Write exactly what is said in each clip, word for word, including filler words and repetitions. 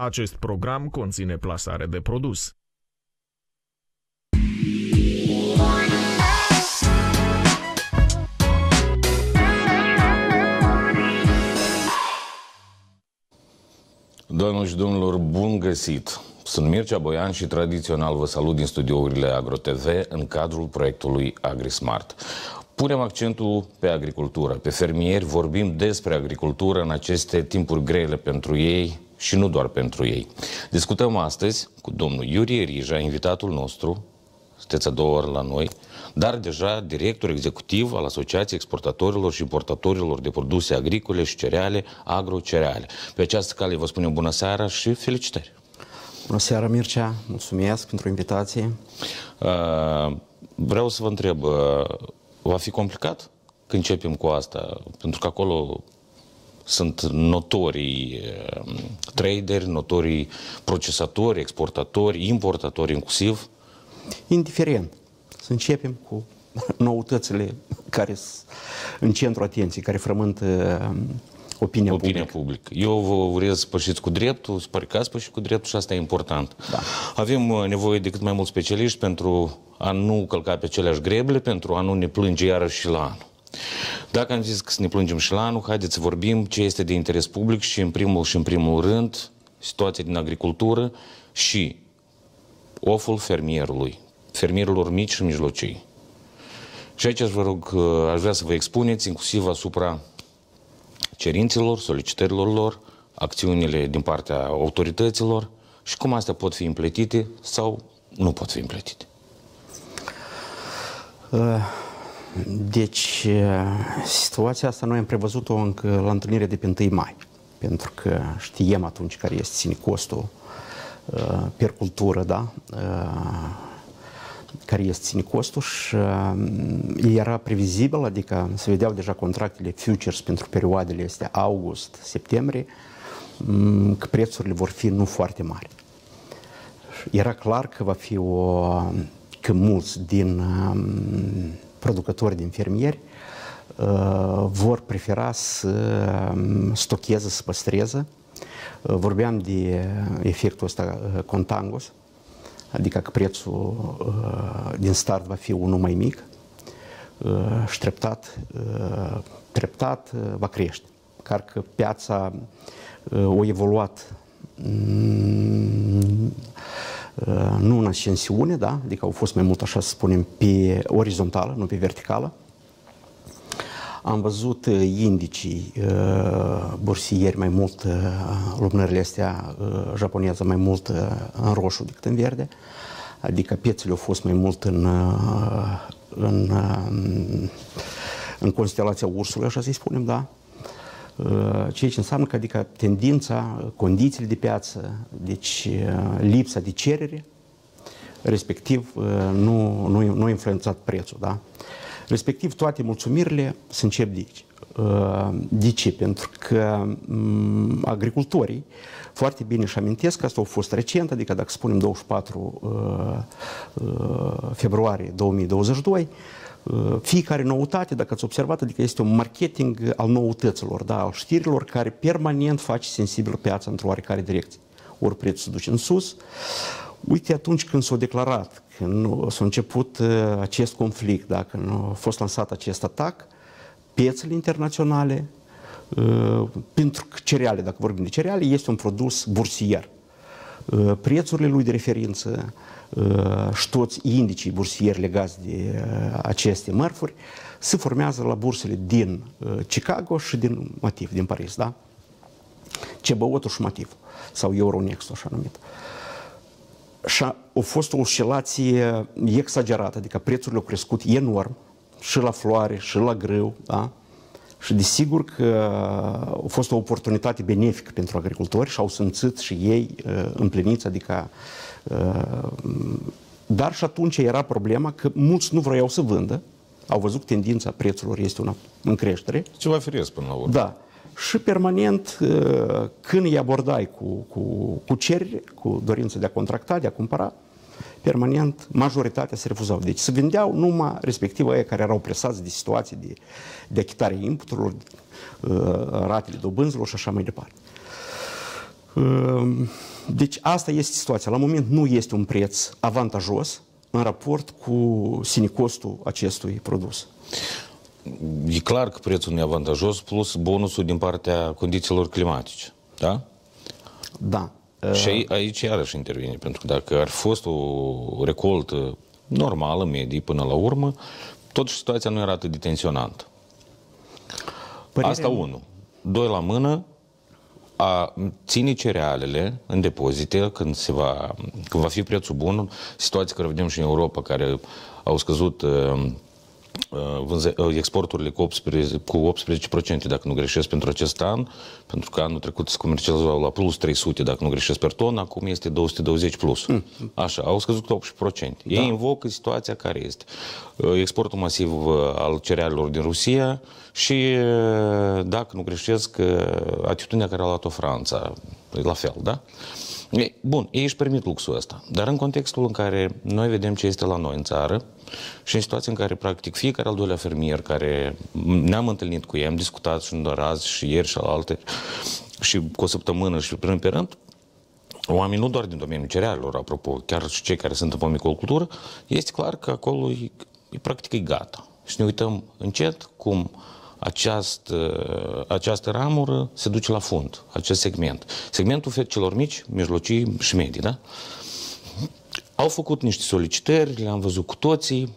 Acest program conține plasare de produs. Doamnelor și domnilor, bun găsit! Sunt Mircea Boian și tradițional vă salut din studiourile AgroTV în cadrul proiectului AgriSmart. Punem accentul pe agricultură, pe fermieri, vorbim despre agricultură în aceste timpuri grele pentru ei și nu doar pentru ei. Discutăm astăzi cu domnul Iurie Rija, invitatul nostru, sunteți a doua oră la noi, dar deja director executiv al Asociației Exportatorilor și Importatorilor de Produse Agricole și Cereale, Agrocereale. Pe această cale vă spunem bună seara și felicitări! Bună seara, Mircea! Mulțumesc pentru invitație! Uh, vreau să vă întreb, uh, va fi complicat când începem cu asta? Pentru că acolo sunt notorii uh, traderi, notorii procesatori, exportatori, importatori inclusiv. Indiferent. Să începem cu noutățile care sunt în centru atenției, care frământă opinia, opinia publică. Public. Eu vă urez să pășiți cu dreptul, să păricați pășiți cu dreptul și asta e important. Da. Avem nevoie de cât mai mulți specialiști pentru a nu călca pe aceleași greble, pentru a nu ne plânge iarăși și la anul. Dacă am zis că să ne plângem și la anul, haideți să vorbim ce este de interes public și în primul și în primul rând situația din agricultură și oful fermierului, fermierilor mici și mijlocii. Și aici aș, vă rog, aș vrea să vă expuneți inclusiv asupra cerințelor, solicitărilor lor, acțiunile din partea autorităților și cum astea pot fi împletite sau nu pot fi împletite. Deci, situația asta noi am prevăzut-o încă la întâlnirea de pe întâi mai, pentru că știem atunci care este ține costul per cultură, da? Care este ține costul și era previzibil, adică se vedeau deja contractele futures pentru perioadele astea august-septembrie, că prețurile vor fi nu foarte mari. Era clar că va fi o, că mulți din producători, din fermieri vor prefera să stocheze, să păstreze. Vorbeam de efectul ăsta contangos, adică că prețul din start va fi unul mai mic și treptat, treptat va crește. Car că piața a evoluat nu în ascensiune, da? Adică au fost mai mult, așa să spunem, pe orizontală, nu pe verticală. Am văzut indicii bursieri mai mult, lumânările astea japoneze mai mult în roșu decât în verde, adică piețele au fost mai mult în, în, în constelația ursului, așa să-i spunem, da? Ceea ce înseamnă că adică tendința, condițiile de piață, deci lipsa de cerere, respectiv nu, nu, nu a influențat prețul, da? Respectiv, toate mulțumirile se încep de aici. De ce? Pentru că agricultorii foarte bine își amintesc că asta a fost recent, adică dacă spunem douăzeci și patru februarie două mii douăzeci și doi, fiecare noutate, dacă ați observat, adică este un marketing al noutăților, da, al știrilor, care permanent face sensibil piața într-o oarecare direcție. Ori prețul se duce în sus. Uite, atunci când s-a declarat, când s-a început acest conflict, da, când a fost lansat acest atac, piețele internaționale, pentru că cereale, dacă vorbim de cereale, este un produs bursier. Prețurile lui de referință și toți indicii bursieri legați de aceste mărfuri se formează la bursele din Chicago și din motiv, din Paris, da? C B O T-ul și motiv, sau Euronext, așa numit. Și a, a fost o oscilație exagerată, adică prețurile au crescut enorm, și la floare, și la grâu, da? Și desigur că a fost o oportunitate benefică pentru agricultori și au simțit și ei uh, împliniți, adică... Uh, dar și atunci era problema că mulți nu vroiau să vândă, au văzut că tendința prețurilor este una în creștere. Ceva firesc până la urmă. Da. Și permanent, când îi abordai cu, cu, cu cerere, cu dorința de a contracta, de a cumpăra, permanent majoritatea se refuzau. Deci se vindeau numai respectiv aia care erau presați de situații de, de achitare inputurilor, ratele dobânzilor și așa mai departe. Deci asta este situația. La moment nu este un preț avantajos în raport cu sine costul acestui produs. E clar că prețul nu e avantajos, plus bonusul din partea condițiilor climatice. Da? Da. Și aici iarăși intervine, pentru că dacă ar fi fost o recoltă normală, medie, până la urmă, totuși situația nu era atât de tensionantă. Părere... Asta unu. Doi la mână, a ține cerealele în depozite, când, se va, când va fi prețul bun, situații care vedem și în Europa, care au scăzut uh, vânze, uh, exporturile cu optsprezece la sută, cu optsprezece la sută, dacă nu greșesc, pentru acest an, pentru că anul trecut se comercializau la plus trei sute, dacă nu greșesc, per ton, acum este două sute douăzeci plus. Mm. Așa, au scăzut cu optsprezece la sută. Da. Ei invocă situația care este. Uh, exportul masiv al cerealelor din Rusia și, uh, dacă nu greșesc, uh, atitudinea care a luat-o Franța. La fel, da? Bun, ei își permit luxul ăsta, dar în contextul în care noi vedem ce este la noi în țară și în situația în care, practic, fiecare al doilea fermier care ne-am întâlnit cu ei, am discutat și nu doar azi, și ieri și alaltă, și cu o săptămână și până pe rând, oamenii nu doar din domeniul cerealelor, apropo, chiar și cei care sunt în pomicultură, este clar că acolo, e, practic, e gata. Și ne uităm încet cum Această, această ramură se duce la fund, acest segment. Segmentul fetelor mici, mijlocii și medii, da? Au făcut niște solicitări, le-am văzut cu toții,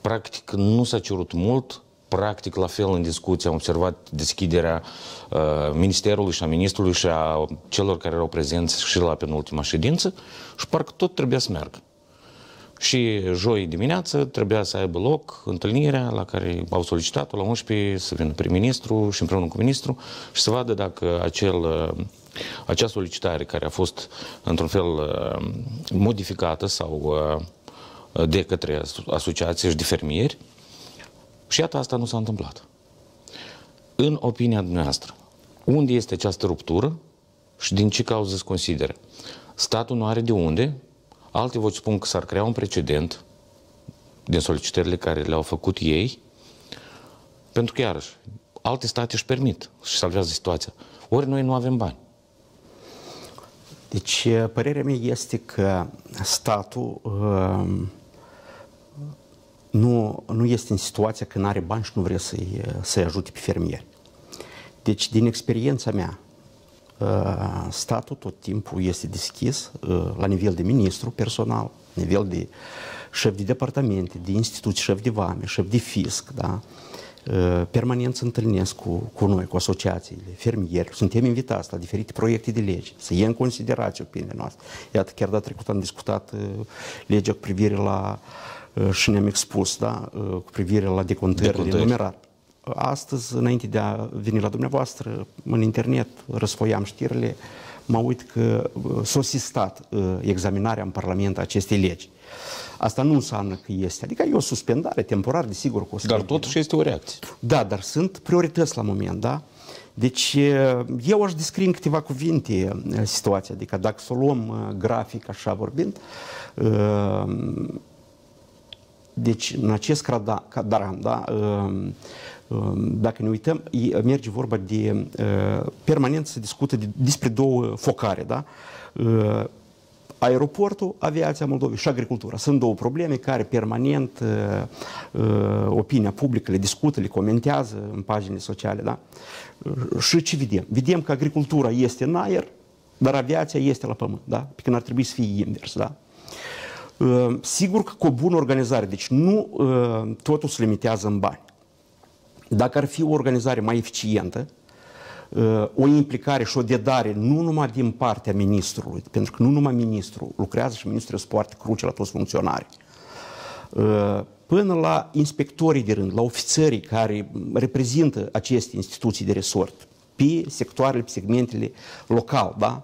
practic nu s-a cerut mult, practic la fel în discuție am observat deschiderea uh, Ministerului și a Ministrului și a celor care erau prezenți și la penultima ședință și parcă tot trebuia să meargă. Și joi dimineață trebuia să aibă loc întâlnirea la care au solicitat-o la unsprezece să vină prim-ministru și împreună cu ministru și să vadă dacă acel, acea solicitare care a fost într-un fel modificată sau de către asociații și de fermieri. Și iată, asta nu s-a întâmplat. În opinia dumneavoastră, unde este această ruptură și din ce cauză se consideră? Statul nu are de unde. Alte voci spun că s-ar crea un precedent din solicitările care le-au făcut ei, pentru că, iarăși, alte state își permit și salvează situația. Ori noi nu avem bani. Deci, părerea mea este că statul uh, nu, nu este în situația că nu are bani și nu vrea să-i să-i ajute pe fermieri. Deci, din experiența mea, statul tot timpul este deschis la nivel de ministru personal, nivel de șef de departamente, de instituții, șef de vame, șef de fisc, da? Permanent se întâlnesc cu, cu noi, cu asociațiile, fermieri, suntem invitați la diferite proiecte de lege, să ia în considerație opinia noastră. Iată, chiar data trecută am discutat legea cu privire la, și ne-am expus, da? Cu privire la decontările de numerare. Astăzi, înainte de a veni la dumneavoastră, în internet răsfoiam știrile, mă uit că s-a sistat examinarea în Parlament a acestei legi. Asta nu înseamnă că este. Adică e o suspendare temporară, desigur că o suspendare. Dar totuși este o reacție. Da, dar sunt priorități la moment, da? Deci eu aș descrie în câteva cuvinte situația. Adică dacă să o luăm grafic, așa vorbind, deci în acest cadran, da? Dacă ne uităm, merge vorba de... Permanent se discută de, despre două focare, da? Aeroportul, aviația Moldovei și agricultura. Sunt două probleme care permanent opinia publică le discută, le comentează în paginile sociale, da? Și ce vedem? Vedem că agricultura este în aer, dar aviația este la pământ, da? Pe când ar trebui să fie invers, da? Sigur că cu o bună organizare, deci nu totul se limitează în bani. Dacă ar fi o organizare mai eficientă, o implicare și o dedare nu numai din partea ministrului, pentru că nu numai ministrul lucrează și ministrul este foarte cruce la toți funcționarii, până la inspectorii de rând, la ofițerii care reprezintă aceste instituții de resort, pe sectoarele, pe segmentele locale, da?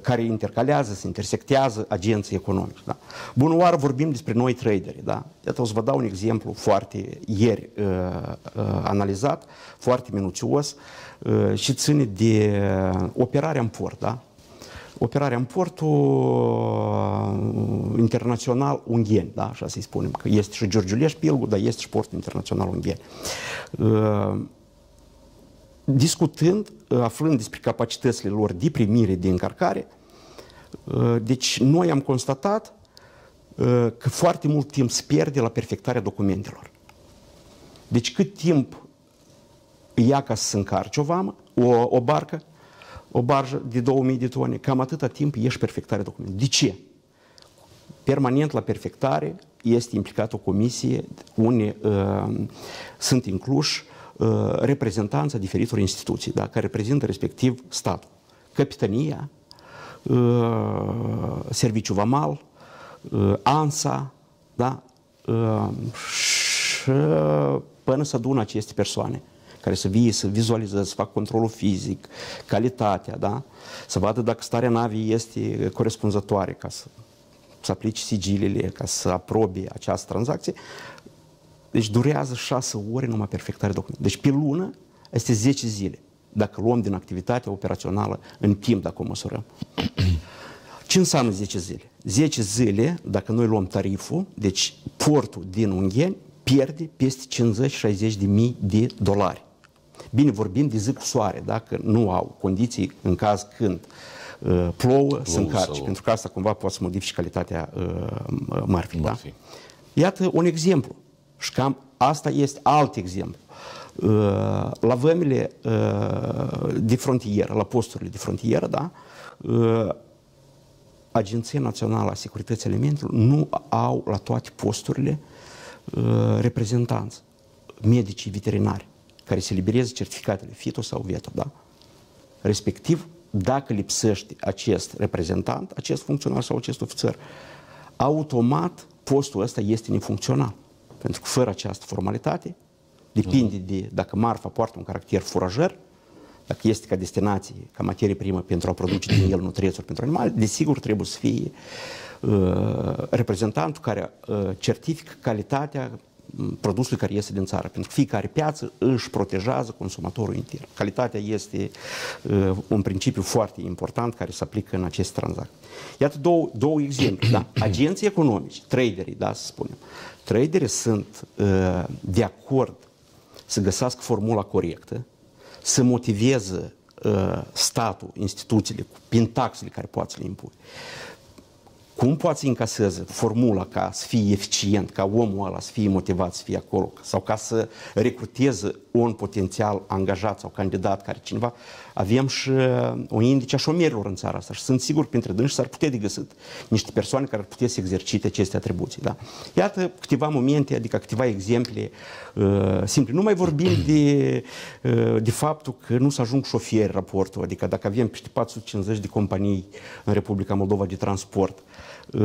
Care intercalează, se intersectează agenții economici. Da? Bună oară, vorbim despre noi traderi. Da? Iată, o să vă dau un exemplu foarte ieri uh, uh, analizat, foarte minuțios uh, și ține de operarea în port. Da? Operarea în portul uh, internațional Ungheni, da? Așa să-i spunem, că este și Giurgiulești, Pilgu, dar este și portul internațional Ungheni. Uh, discutând, aflând despre capacitățile lor de primire, de încărcare. Deci noi am constatat că foarte mult timp se pierde la perfectarea documentelor. Deci cât timp ia ca să încarci o vamă, o, o barcă, o barjă de două mii de tone, cam atâta timp ieși perfectarea documentelor. De ce? Permanent la perfectare este implicată o comisie unde uh, sunt incluși uh, reprezentanța diferitor instituții, da, care reprezintă respectiv statul, capitania, uh, serviciu vamal, uh, ANSA, da, uh, și până să adună aceste persoane care să vie, să vizualizeze, să facă controlul fizic, calitatea, da, să vadă dacă starea navii este corespunzătoare ca să să aplici sigilele, ca să aprobe această tranzacție. Deci durează șase ore numai perfectarea documentelor. Deci pe lună este zece zile, dacă luăm din activitatea operațională în timp, dacă o măsurăm. Ce înseamnă zece zile? zece zile, dacă noi luăm tariful, deci portul din Ungheni pierde peste cincizeci șaizeci de mii de dolari. Bine, vorbim de zi cu soare, dacă nu au condiții în caz când plouă, plouă să încarci, sau... pentru că asta cumva poate să modifici calitatea uh, marfii. Da? Iată un exemplu. Și cam asta este alt exemplu. Uh, la vămile uh, de frontieră, la posturile de frontieră, da? uh, Agenția Națională a Securității Alimentelor nu au la toate posturile uh, reprezentanți, medicii veterinari, care se libereze certificatele fito sau veto. Da? Respectiv, dacă lipsește acest reprezentant, acest funcționar sau acest ofițer, automat postul ăsta este nefuncțional. Pentru că fără această formalitate, depinde de dacă marfa poartă un caracter furajer, dacă este ca destinație, ca materie primă pentru a produce din el nutrienți pentru animale, desigur trebuie să fie uh, reprezentantul care uh, certifică calitatea produsului care iese din țară, pentru că fiecare piață își protejează consumatorul intern. Calitatea este uh, un principiu foarte important care se aplică în acest tranzacție. Iată două, două exemple. Da. Agenții economici, traderii, da, să spunem. Traderii sunt uh, de acord să găsească formula corectă, să motiveze uh, statul, instituțiile, prin taxele care poate să le impui. Cum poate să încaseze formula ca să fie eficient, ca omul ăla să fie motivat să fie acolo, sau ca să recruteze un potențial angajat sau candidat care cineva. Avem și o indice a șomerilor în țara asta și sunt sigur că printre dânși s-ar putea de găsit niște persoane care ar putea să exercite aceste atribuții. Da? Iată câteva momente, adică câteva exemple uh, simple. Nu mai vorbim de, uh, de faptul că nu se ajung șoferi raportul, adică dacă avem peste patru sute cincizeci de companii în Republica Moldova de transport, Uh,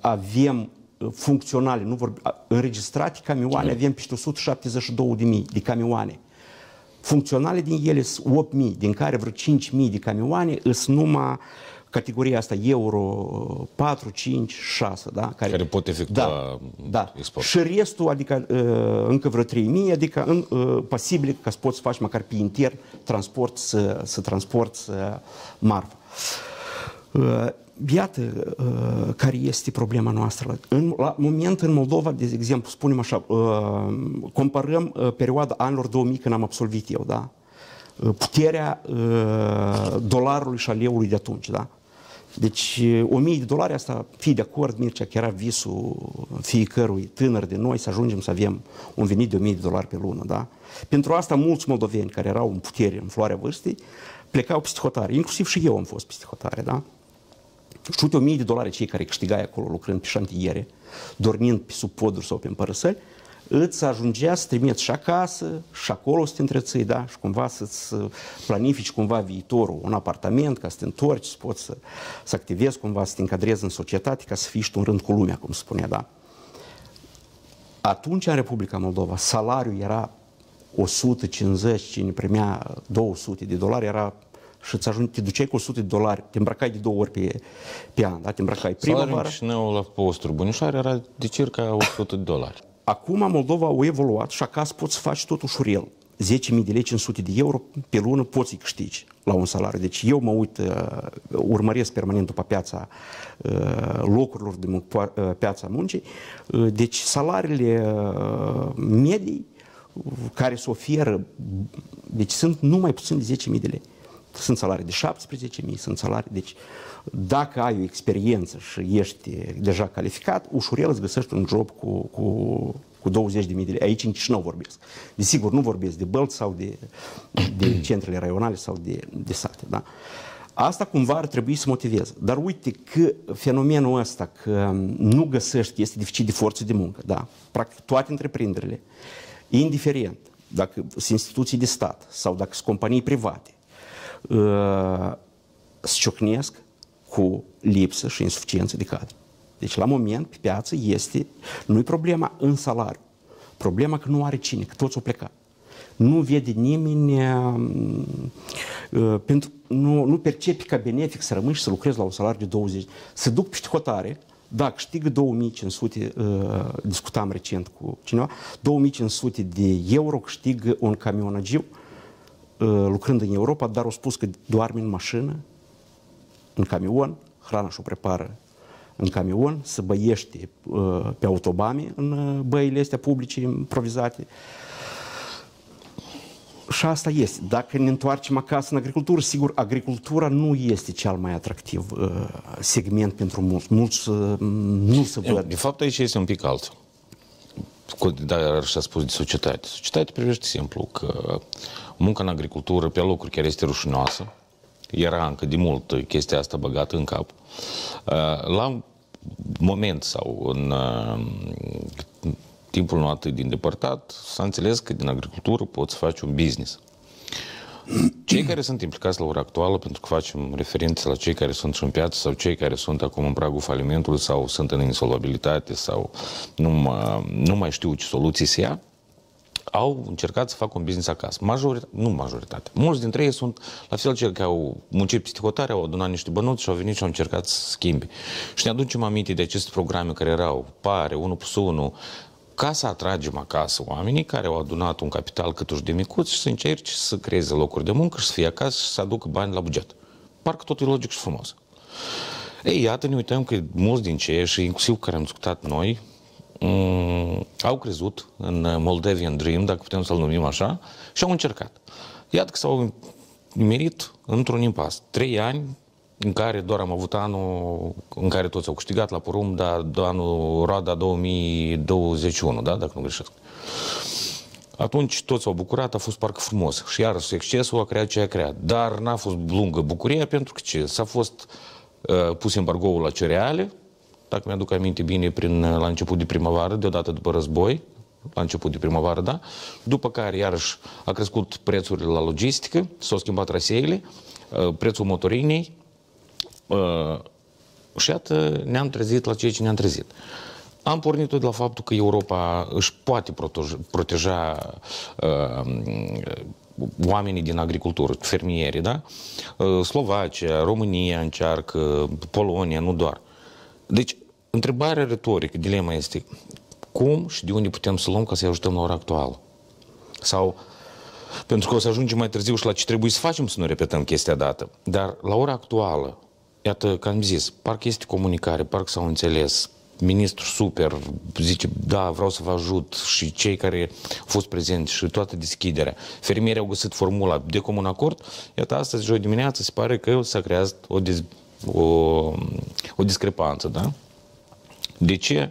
avem uh, funcționale, nu vorbim, uh, înregistrate camioane, avem peste o sută șaptezeci și două de mii de camioane. Funcționale din ele sunt opt mii, din care vreo cinci mii de camioane sunt numai categoria asta euro patru, cinci, șase, da? Care, care pot efectua, da, export. Da. Și restul, adică uh, încă vreo trei mii, adică în, uh, posibil ca să poți să faci măcar pe intern transport, să, să transporti să marfă. Uh, Iată uh, care este problema noastră. În, la moment în Moldova, de exemplu, spunem așa, uh, comparăm uh, perioada anilor două mii când am absolvit eu, da? Uh, puterea uh, dolarului și a leului de atunci, da? Deci o mie de dolari, asta, fii de acord, Mircea, că era visul fiecărui tânăr de noi să ajungem să avem un venit de o mie de dolari pe lună, da? Pentru asta mulți moldoveni care erau în putere, în floarea vârstei, plecau peste hotare. Inclusiv și eu am fost peste hotare, da? Și uite, o mie de dolari cei care câștigai acolo lucrând pe șantiere, dormind pe sub poduri sau pe împărăsări, îți ajungea să trimiți și acasă, și acolo să te întreții, da? Și cumva să-ți planifici cumva viitorul, un apartament, ca să te întorci, să poți să, să activezi cumva, să te încadrezi în societate, ca să fii și tu în rând cu lumea, cum spunea, da? Atunci, în Republica Moldova, salariul era o sută cincizeci, cine primea două sute de dolari, era... și te duceai cu o sută de dolari, te îmbracai de două ori pe, pe an, da? Te îmbracai prima vară. Salariul Chișinău la postul Bunișoara era de circa o sută de dolari. Acum Moldova a evoluat și acasă poți să faci tot ușurel. zece mii de lei, cinci sute de euro pe lună poți să-i câștigi la un salariu. Deci eu mă uit, urmăresc permanent după piața locurilor, din piața muncii. Deci salariile medii care se oferă, deci sunt numai puțin de zece mii de lei. Sunt salarii de șaptesprezece mii, sunt salarii, deci dacă ai o experiență și ești deja calificat, ușurel îți găsești un job cu, cu, cu douăzeci de mii de lei. Aici în Chișinău vorbesc. Desigur, nu vorbesc de Bălți sau de, de centrele raionale sau de, de sate. Da? Asta cumva ar trebui să motiveze. Dar uite că fenomenul ăsta, că nu găsești, este deficit de forță de muncă. Da? Practic toate întreprinderile, indiferent dacă sunt instituții de stat sau dacă sunt companii private, se ciocnesc cu lipsă și insuficiență de cadre. Deci la moment pe piață este, nu-i problema în salariu, problema că nu are cine, că toți au plecat. Nu vede nimeni, pentru, nu, nu percepe ca benefic să rămâi și să lucrezi la un salariu de douăzeci. Se duc pe hotare, da, câștigă două mii cinci sute, discutam recent cu cineva, două mii cinci sute de euro câștigă un camionagiu lucrând în Europa, dar au spus că doarme în mașină, în camion, hrana și-o prepară în camion, se băiește pe autobame în băile astea publice improvizate. Și asta este. Dacă ne întoarcem acasă în agricultură, sigur, agricultura nu este cel mai atractiv segment pentru mulți. Mulți nu se văd. De fapt, aici este un pic altul. Dar așa a spus de societate. Societatea privește simplu că munca în agricultură pe locuri chiar este rușinoasă. Era încă de mult chestia asta băgată în cap. La moment sau în timpul nu atât de îndepărtat s-a înțeles că din agricultură poți face un business. Cei care sunt implicați la ora actuală, pentru că facem referință la cei care sunt și în piață sau cei care sunt acum în pragul falimentului sau sunt în insolvabilitate sau nu, mă, nu mai știu ce soluții se ia, au încercat să facă un business acasă. Majorita, nu majoritatea. Mulți dintre ei sunt la fel cei care au muncit psihotare, au adunat niște bănuți și au venit și au încercat să schimbe. Și ne aducem aminte de aceste programe care erau pare, unu plus unu, ca să atragem acasă oamenii care au adunat un capital câtuși de micuț și să încerci să creeze locuri de muncă și să fie acasă și să aducă bani la buget. Parcă totul e logic și frumos. Ei, iată, ne uităm că mulți din cei și inclusiv care am discutat noi au crezut în Moldavian Dream, dacă putem să-l numim așa, și au încercat. Iată că s-au nimerit într-un impas. Trei ani în care doar am avut anul în care toți au câștigat la porumb, dar anul roada două mii douăzeci și unu, da? Dacă nu greșesc. Atunci toți s-au bucurat, a fost parcă frumos. Și iar succesul a creat ce a creat. Dar n-a fost lungă bucuria pentru că ce? S-a fost uh, pus embargoul la cereale, dacă mi-aduc aminte bine, prin, la început de primăvară, deodată după război, la început de primăvară, da? După care iarăși a crescut prețurile la logistică, s-au schimbat traseele, uh, prețul motorinei, Uh, și iată ne-am trezit la ceea ce ne-am trezit. Am pornit-o de la faptul că Europa își poate proteja, proteja uh, oamenii din agricultură, fermierii, da? Uh, Slovacia, România încearcă, Polonia, nu doar. Deci, întrebarea retorică, dilema este cum și de unde putem să luăm ca să-i ajutăm la ora actuală? Sau... Pentru că o să ajungem mai târziu și la ce trebuie să facem să nu repetăm chestia dată. Dar la ora actuală, iată că am zis, parcă este comunicare, parcă s-au înțeles, ministru super, zice, da, vreau să vă ajut și cei care au fost prezenți și toată deschiderea. Fermierii au găsit formula de comun acord, iată astăzi, joi dimineață, se pare că s-a creat o, o, o discrepanță, da? De ce?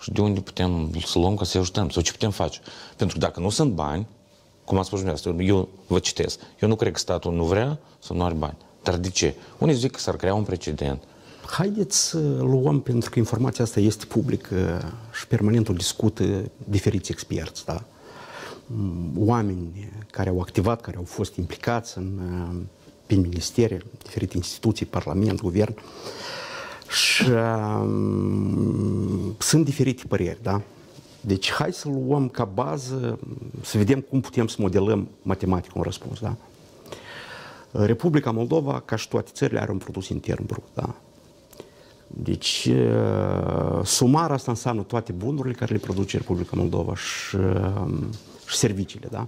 Și de unde putem să luăm ca să ajutăm? Sau ce putem face? Pentru că dacă nu sunt bani, cum a spus dumneavoastră, eu vă citesc, eu nu cred că statul nu vrea să nu are bani. Dar de ce? Unii zic că s-ar crea un precedent. Haideți să luăm, pentru că informația asta este publică și permanent o discută diferiți experți, da? Oameni care au activat, care au fost implicați în, prin ministere, diferite instituții, parlament, guvern. Și um, sunt diferite păreri, da? Deci hai să luăm ca bază, să vedem cum putem să modelăm matematic un răspuns, da? Republica Moldova, ca și toate țările, are un produs intern brut, da? Deci, sumar asta înseamnă toate bunurile care le produce Republica Moldova și, și serviciile, da?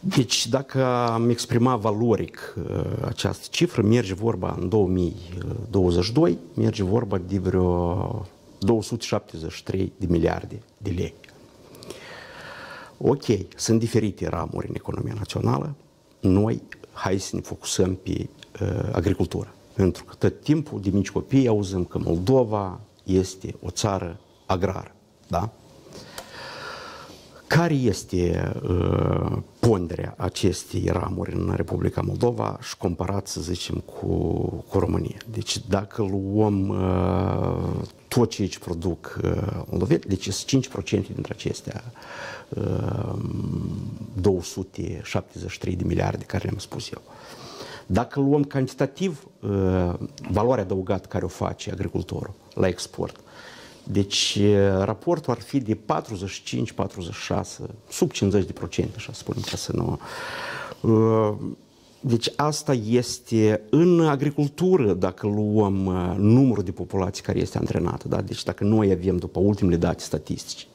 Deci, dacă am exprimat valoric această cifră, merge vorba în două mii douăzeci și doi, merge vorba de vreo două sute șaptezeci și trei de miliarde de lei. Ok, sunt diferite ramuri în economia națională, noi hai să ne focusăm pe uh, agricultură. Pentru că tot timpul de mici copii auzim că Moldova este o țară agrară. Da? Care este uh, ponderea acestei ramuri în Republica Moldova și comparat, să zicem, cu, cu România? Deci dacă luăm uh, tot ceea ce produc moldovenii, uh, deci sunt cinci la sută dintre acestea uh, două sute șaptezeci și trei de miliarde care le-am spus eu. Dacă luăm cantitativ uh, valoarea adăugată care o face agricultorul la export, deci raportul ar fi de patruzeci și cinci patruzeci și șase, sub cincizeci la sută, așa spunem, ca să nu... Deci asta este în agricultură, dacă luăm numărul de populație care este antrenată, da? Deci dacă noi avem după ultimele date statistici,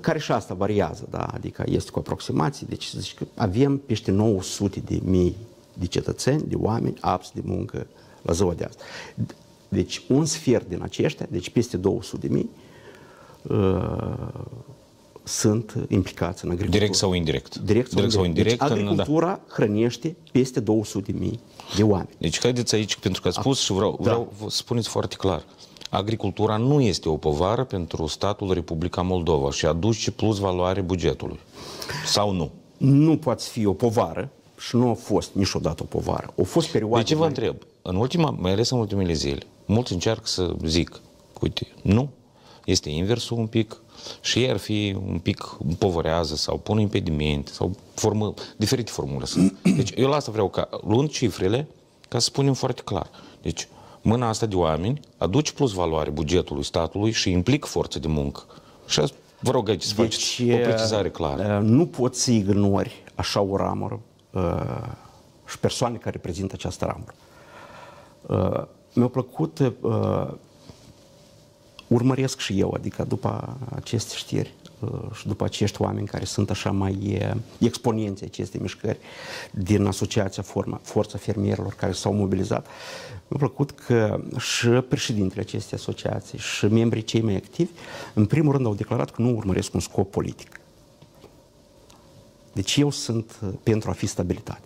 care și asta variază, da? Adică este cu aproximații, deci zici că avem peste nouă sute de mii de cetățeni, de oameni apți de muncă la ziua de azi. Deci un sfert din aceștia, deci peste două sute de mii, uh, sunt implicați în agricultură. Direct sau indirect? Direct sau direct indirect. Sau indirect deci, agricultura în, da. Hrănește peste două sute de mii de oameni. Deci haideți aici, pentru că ați spus și vreau, vreau da. Spuneți foarte clar. Agricultura nu este o povară pentru statul Republica Moldova și aduce plus valoare bugetului. Sau nu? Nu poate fi o povară și nu a fost niciodată o povară. Au fost perioade... De ce vă mai... întreb? În ultima, mai ales în ultimele zile, mulți încearcă să zic, uite, nu, este inversul un pic și ei ar fi un pic împovărează sau pun impedimente sau formă, diferite formule sunt. Deci eu la asta vreau ca, luând cifrele, ca să spunem foarte clar. Deci mâna asta de oameni aduce plus valoare bugetului statului și implică forță de muncă. Și asta, vă rog aici să deci, faceți o precizare clară. Nu poți să ignori așa o ramură și persoane care reprezintă această ramură. Uh, mi-a plăcut, uh, urmăresc și eu, adică după aceste știri uh, și după acești oameni care sunt așa mai uh, exponenți acestei mișcări din Asociația Forma, Forța Fermierilor care s-au mobilizat, mi-a plăcut că și președintele acestei asociații și membrii cei mai activi, în primul rând au declarat că nu urmăresc un scop politic. Deci eu sunt pentru a fi stabilitate.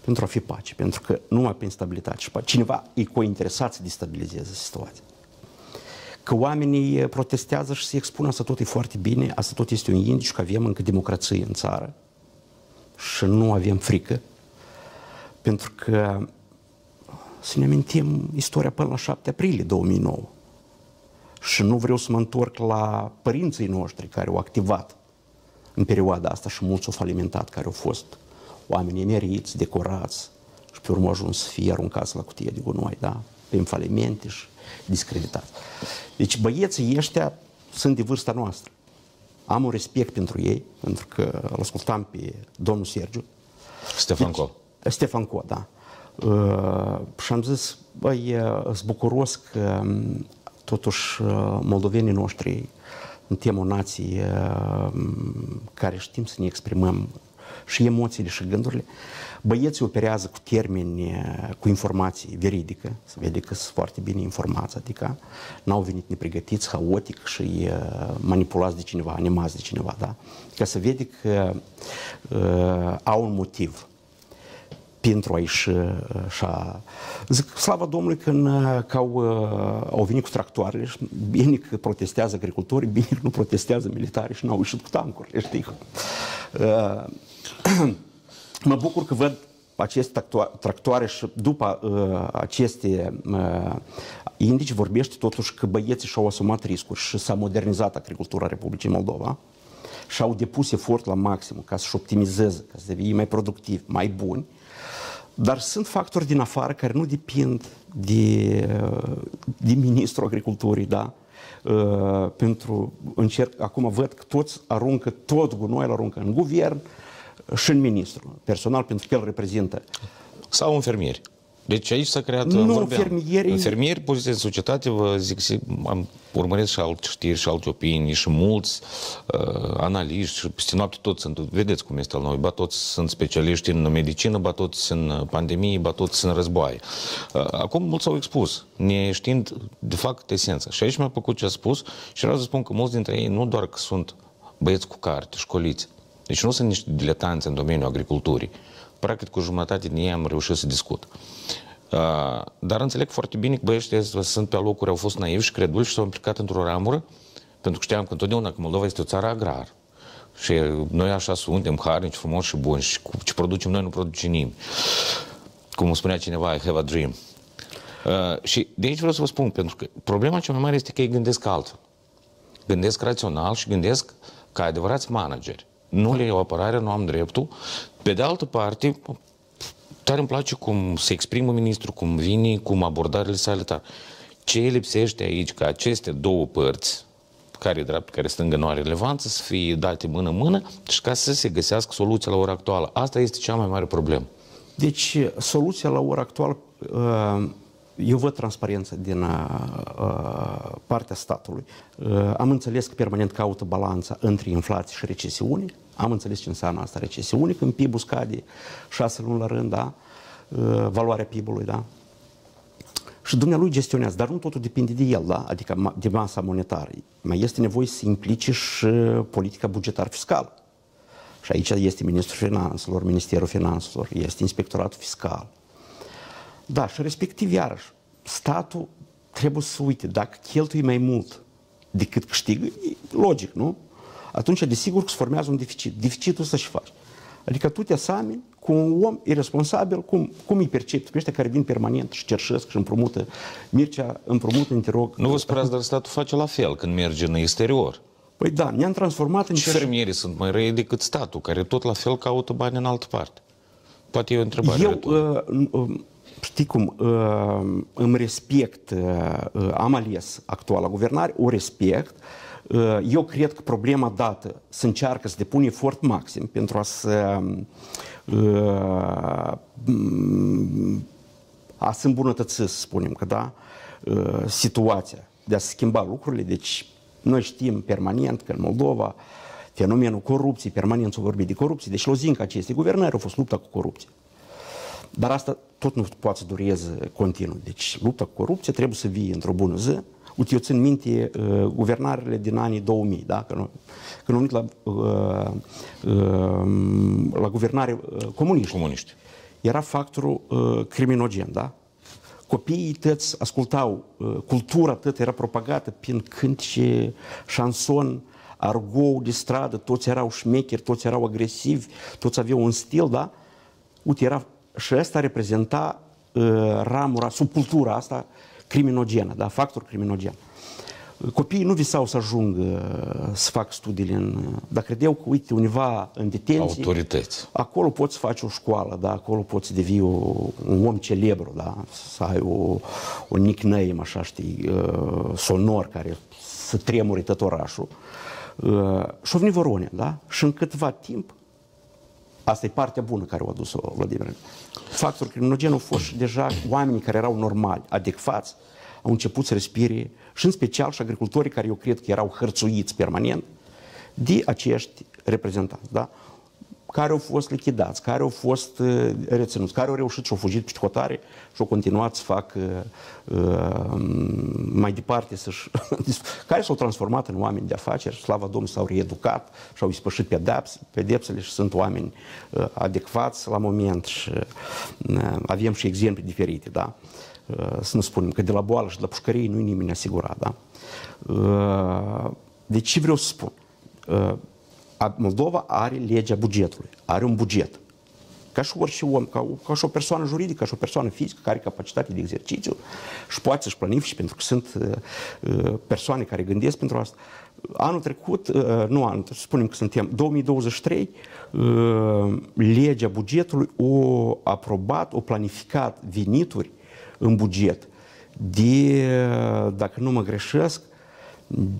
Pentru a fi pace, pentru că numai prin stabilitate și pace. Cineva e cointeresat să destabilizeze situația. Că oamenii protestează și se expună, asta tot e foarte bine, asta tot este un indice că avem încă democrație în țară și nu avem frică. Pentru că să ne amintim istoria până la șapte aprilie două mii nouă. Și nu vreau să mă întorc la părinții noștri care au activat în perioada asta și mulți au falimentat, care au fost oameni emeriți, decorați și pe urmă ajuns să fie aruncați la cutie de gunoi, da? Prin falimente și discreditați. Deci băieții ăștia sunt de vârsta noastră. Am un respect pentru ei, pentru că îl ascultam pe domnul Sergiu Stefan Cod. Deci, Stefan Cod, da. Uh, și am zis, băi, sunt bucuros că totuși moldovenii noștri suntem o nație uh, care știm să ne exprimăm și emoțiile și gândurile. Băieții operează cu termeni, cu informații veridică, se vede că sunt foarte bine informați, adică n-au venit nepregătiți, haotic și manipulați de cineva, animați de cineva, da? Ca să vede că uh, au un motiv pentru a ieși așa. Zic, slava Domnului că au, au venit cu tractoarele și bine că protestează agricultorii, bine că nu protestează militari și n-au ieșit cu tancurile, știi? Uh, mă bucur că văd aceste tractoare și după uh, aceste uh, indici vorbește totuși că băieții și-au asumat riscuri și s-a modernizat agricultura Republicii Moldova și au depus efort la maxim ca să-și optimizeze, ca să devină mai productivi, mai buni, dar sunt factori din afară care nu depind de, de ministrul agriculturii, da? Uh, pentru încerc, acum văd că toți aruncă tot gunoiul, aruncă în guvern și în ministru personal, pentru că el reprezintă. Sau în fermieri. Deci aici s-a creat, nu, fermieri... În fermieri, poziția în societate, vă zic, am urmăresc și alte știri și alte opinii și mulți uh, analiști și peste noapte toți sunt, vedeți cum este al noi, ba toți sunt specialiști în medicină, ba toți în pandemie, ba toți în războaie. Uh, acum mulți s-au expus, neștiind de fapt esența. Și aici mi-a plăcut ce a spus și vreau să spun că mulți dintre ei nu doar că sunt băieți cu carte, școliți. Deci nu sunt niște diletanți în domeniul agriculturii. Practic, cu jumătate din ei am reușit să discut. Dar înțeleg foarte bine că băieții sunt pe locuri, au fost naivi și creduli și s-au implicat într-o ramură, pentru că știam că întotdeauna că Moldova este o țară agrară. Și noi așa suntem harnici, frumoși și buni. Și ce producem noi nu produce nimeni. Cum spunea cineva, I have a dream. Uh, și de aici vreau să vă spun, pentru că problema cea mai mare este că ei gândesc altfel. Gândesc rațional și gândesc ca adevărați manageri. Nu le iau apărare, nu am dreptul. Pe de altă parte, tare îmi place cum se exprimă ministrul, cum vine, cum abordările sale tare. Ce lipsește aici, că aceste două părți, care dreaptă, care stângă, nu are relevanță, să fie date mână-mână și ca să se găsească soluția la ora actuală. Asta este cea mai mare problemă. Deci, soluția la ora actuală, uh... eu văd transparență din uh, partea statului. Uh, am înțeles că permanent caută balanța între inflație și recesiune. Am înțeles ce înseamnă asta recesiune, când P I B-ul scade șase luni la rând, da? Uh, valoarea P I B-ului, da? Și dumnealui gestionează, dar nu totul depinde de el, da? Adică de masa monetară. Mai este nevoie să implice și politica bugetar-fiscală. Și aici este Ministrul Finanțelor, Ministerul Finanțelor, este Inspectoratul Fiscal. Da, și respectiv, iarăși, statul trebuie să uite, dacă cheltuie mai mult decât câștigă, logic, nu? Atunci, desigur, că se formează un deficit. Deficitul ăsta și faci. Adică tu te asameni cu un om irresponsabil, cum, cum îi percepi, pe ăștia care vin permanent și cerșesc și împrumută. Mircea împrumută, te rog. Nu vă sperați, dar statul face la fel când merge în exterior. Păi da, ne-am transformat în... Și fermierii sunt mai răi decât statul, care tot la fel caută bani în altă parte. Poate e o întrebare. Eu... Știi cum, îmi respect, am ales actuala guvernare, o respect. Eu cred că problema dată se încearcă să depun efort maxim pentru a să, a să îmbunătăți, să spunem, că da, situația, de a schimba lucrurile. Deci noi știm permanent că în Moldova fenomenul corupției, permanent s-a vorbit de corupție, deci lozinca acestei guvernări a fost lupta cu corupție. Dar asta tot nu poate să dureze continuu. Deci lupta cu corupție trebuie să vie într-o bună zi. Eu țin minte uh, guvernarele din anii două mii, da? Când am venit la, uh, uh, la guvernare uh, comuniști. Comuniști. Era factorul uh, criminogen, da? Copiii tăți ascultau, uh, cultura tăți era propagată prin cântice, șanson, argou de stradă, toți erau șmecheri, toți erau agresivi, toți aveau un stil, da? Uite, era... Și asta reprezenta uh, ramura, subcultura asta criminogenă, da? Factor criminogen. Copiii nu visau să ajungă uh, să fac studiile în... Dar credeau că, uite, undeva în detenție... Autorități. Acolo poți să faci o școală, da? Acolo poți să devii o, un om celebru, da? Să ai o, o nickname, așa, știi, uh, sonor, care să tremure tot orașul. Uh, și-o venit Voronin, da? Și în câtva timp... Asta e partea bună care o adus-o Vladimir. Factorul criminogen au fost deja oamenii care erau normali, adecvați, au început să respire, și în special și agricultorii care eu cred că erau hărțuiți permanent de acești reprezentanți, da? Care au fost lichidați, care au fost reținuți, care au reușit și au fugit pe hotare și au continuat să facă uh, mai departe, să-și, care s-au transformat în oameni de afaceri, slava Domnului, s-au reeducat și au ispășit pedepsele și sunt oameni uh, adecvați la moment și uh, avem și exemple diferite, da? Uh, să nu spunem că de la boală și de la pușcărie nu-i nimeni asigurat, da? Uh, deci ce vreau să spun? Uh, Moldova are legea bugetului, are un buget. Ca și orice om, ca, ca și o persoană juridică, ca și o persoană fizică, care are capacitate de exercițiu și poate să-și planifice, pentru că sunt uh, persoane care gândesc pentru asta. Anul trecut, uh, nu anul, spunem că suntem, două mii douăzeci și trei, uh, legea bugetului o aprobat, o planificat venituri în buget de, dacă nu mă greșesc,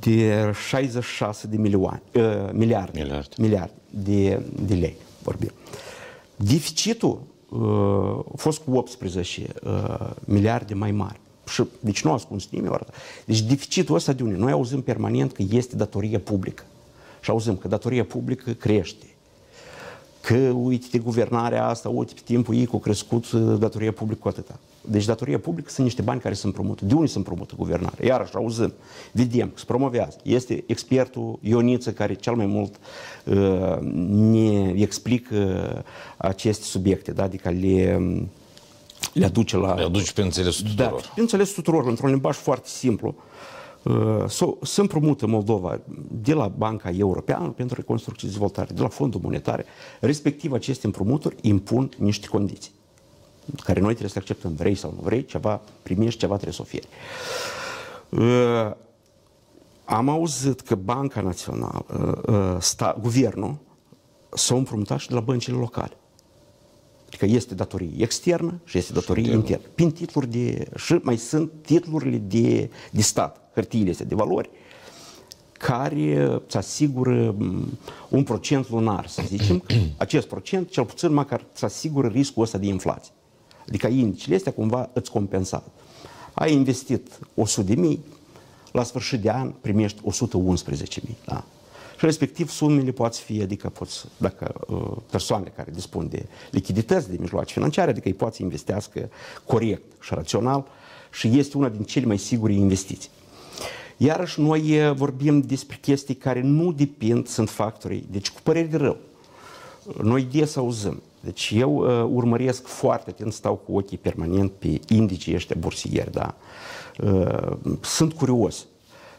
de șaizeci și șase de milioane, uh, miliarde, miliarde. miliarde de, de lei, vorbim. Deficitul uh, a fost cu optsprezece uh, miliarde mai mare. Și, deci nu ascuns nimeni. Deci deficitul ăsta de unde? Noi auzim permanent că este datoria publică. Și auzim că datoria publică crește. că uite-te guvernarea asta, uite pe timpul ei că a crescut datoria publică cu atâta. Deci datoria publică sunt niște bani care se împrumută. De unde se împrumută guvernarea? Iarăși auzim, vedem, se promovează. Este expertul Ioniță care cel mai mult uh, ne explică aceste subiecte, da? Adică le... le aduce la... Le aduce pe înțelesul tuturor. Da, pe înțelesul tuturor, într-un limbaj foarte simplu. Se împrumută Moldova de la Banca Europeană pentru Reconstrucție și Dezvoltare, de la Fondul Monetar, respectiv aceste împrumuturi impun niște condiții care noi trebuie să acceptăm, vrei sau nu vrei, ceva primești, ceva trebuie să oferi. Am auzit că Banca Națională, sta, guvernul, s-a împrumutat și de la băncile locale. Adică este datorie externă și este datorie internă. Prin titluri de... și mai sunt titlurile de, de stat, hârtiile astea de valori, care îți asigură un procent lunar, să zicem. Acest procent, cel puțin, măcar îți asigură riscul ăsta de inflație. Adică indicele astea cumva îți compensează. Ai investit o sută de mii, la sfârșit de an primești o sută unsprezece mii. Da? Și respectiv sumele poate fi, adică poți, dacă persoane care dispun de lichidități, de mijloace financiare, adică îi poate investească corect și rațional și este una din cele mai sigure investiții. Iarăși noi vorbim despre chestii care nu depind, sunt factorii, deci cu păreri de rău. Noi de să auzim. Deci eu urmăresc foarte atent, stau cu ochii permanent pe indicii ăștia bursieri, da? Sunt curios.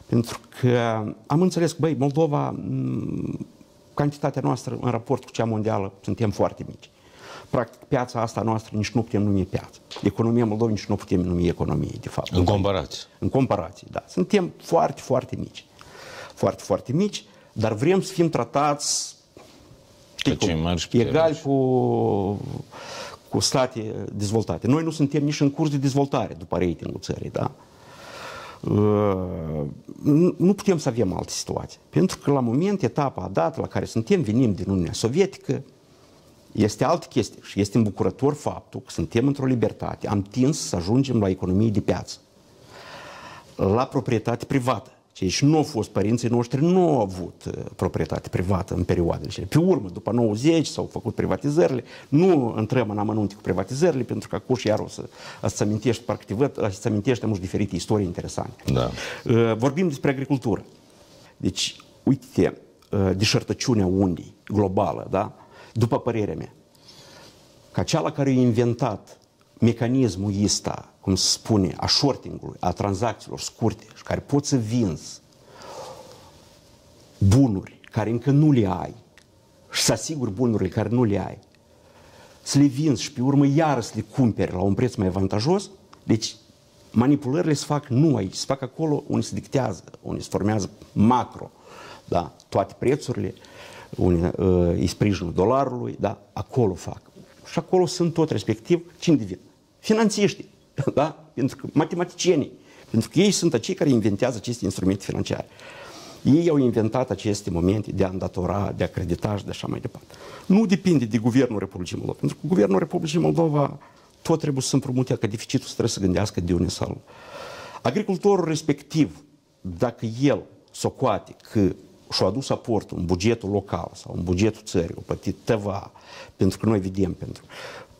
Pentru că am înțeles că, băi, Moldova, cantitatea noastră în raport cu cea mondială, suntem foarte mici. Practic, piața asta noastră nici nu putem numi piață. Economia Moldovei nici nu putem numi economie, de fapt. În comparație. În comparație, da. Suntem foarte, foarte mici. Foarte, foarte mici, dar vrem să fim tratați egal cu... cu state dezvoltate. Noi nu suntem nici în curs de dezvoltare, după ratingul țării, da? Nu putem să avem alte situații. Pentru că la moment, etapa dată la care suntem, venim din Uniunea Sovietică, este altă chestie și este îmbucurător faptul că suntem într-o libertate. Am tins să ajungem la economie de piață, la proprietate privată. Deci nu au fost părinții noștri, nu au avut proprietate privată în perioadele cele. Pe urmă, după nouăzeci s-au făcut privatizările, nu intrăm în amănunte cu privatizările, pentru că acum și iar o să îți amintești, parcă te văd, îți amintești amuși diferite istorii interesante. Da. Vorbim despre agricultură. Deci, uite, deșertăciunea undii globală, da? După părerea mea, ca cea la care a inventat mecanismul ăsta, cum se spune, a shorting-ului, a tranzacțiilor scurte și care poți să vinzi bunuri care încă nu le ai și să asiguri bunurile care nu le ai, să le vinzi și pe urmă iară să le cumperi la un preț mai avantajos, deci manipulările se fac nu aici, se fac acolo unde se dictează, unde se formează macro, da? Toate prețurile, unde uh, îi sprijinul dolarului, da? Acolo fac. Și acolo sunt tot respectiv, cine devin? Finanțiștii, da? Pentru că matematicienii, pentru că ei sunt acei care inventează aceste instrumente financiare. Ei au inventat aceste momente de a îndatora, de a credita și de așa mai departe. Nu depinde de Guvernul Republicii Moldova, pentru că Guvernul Republicii Moldova tot trebuie să împrumute, că deficitul trebuie să gândească de unde să-l... Agricultorul respectiv, dacă el socoate că și-a adus aportul în bugetul local sau în bugetul țării, o plătit T V A, pentru că noi vedem pentru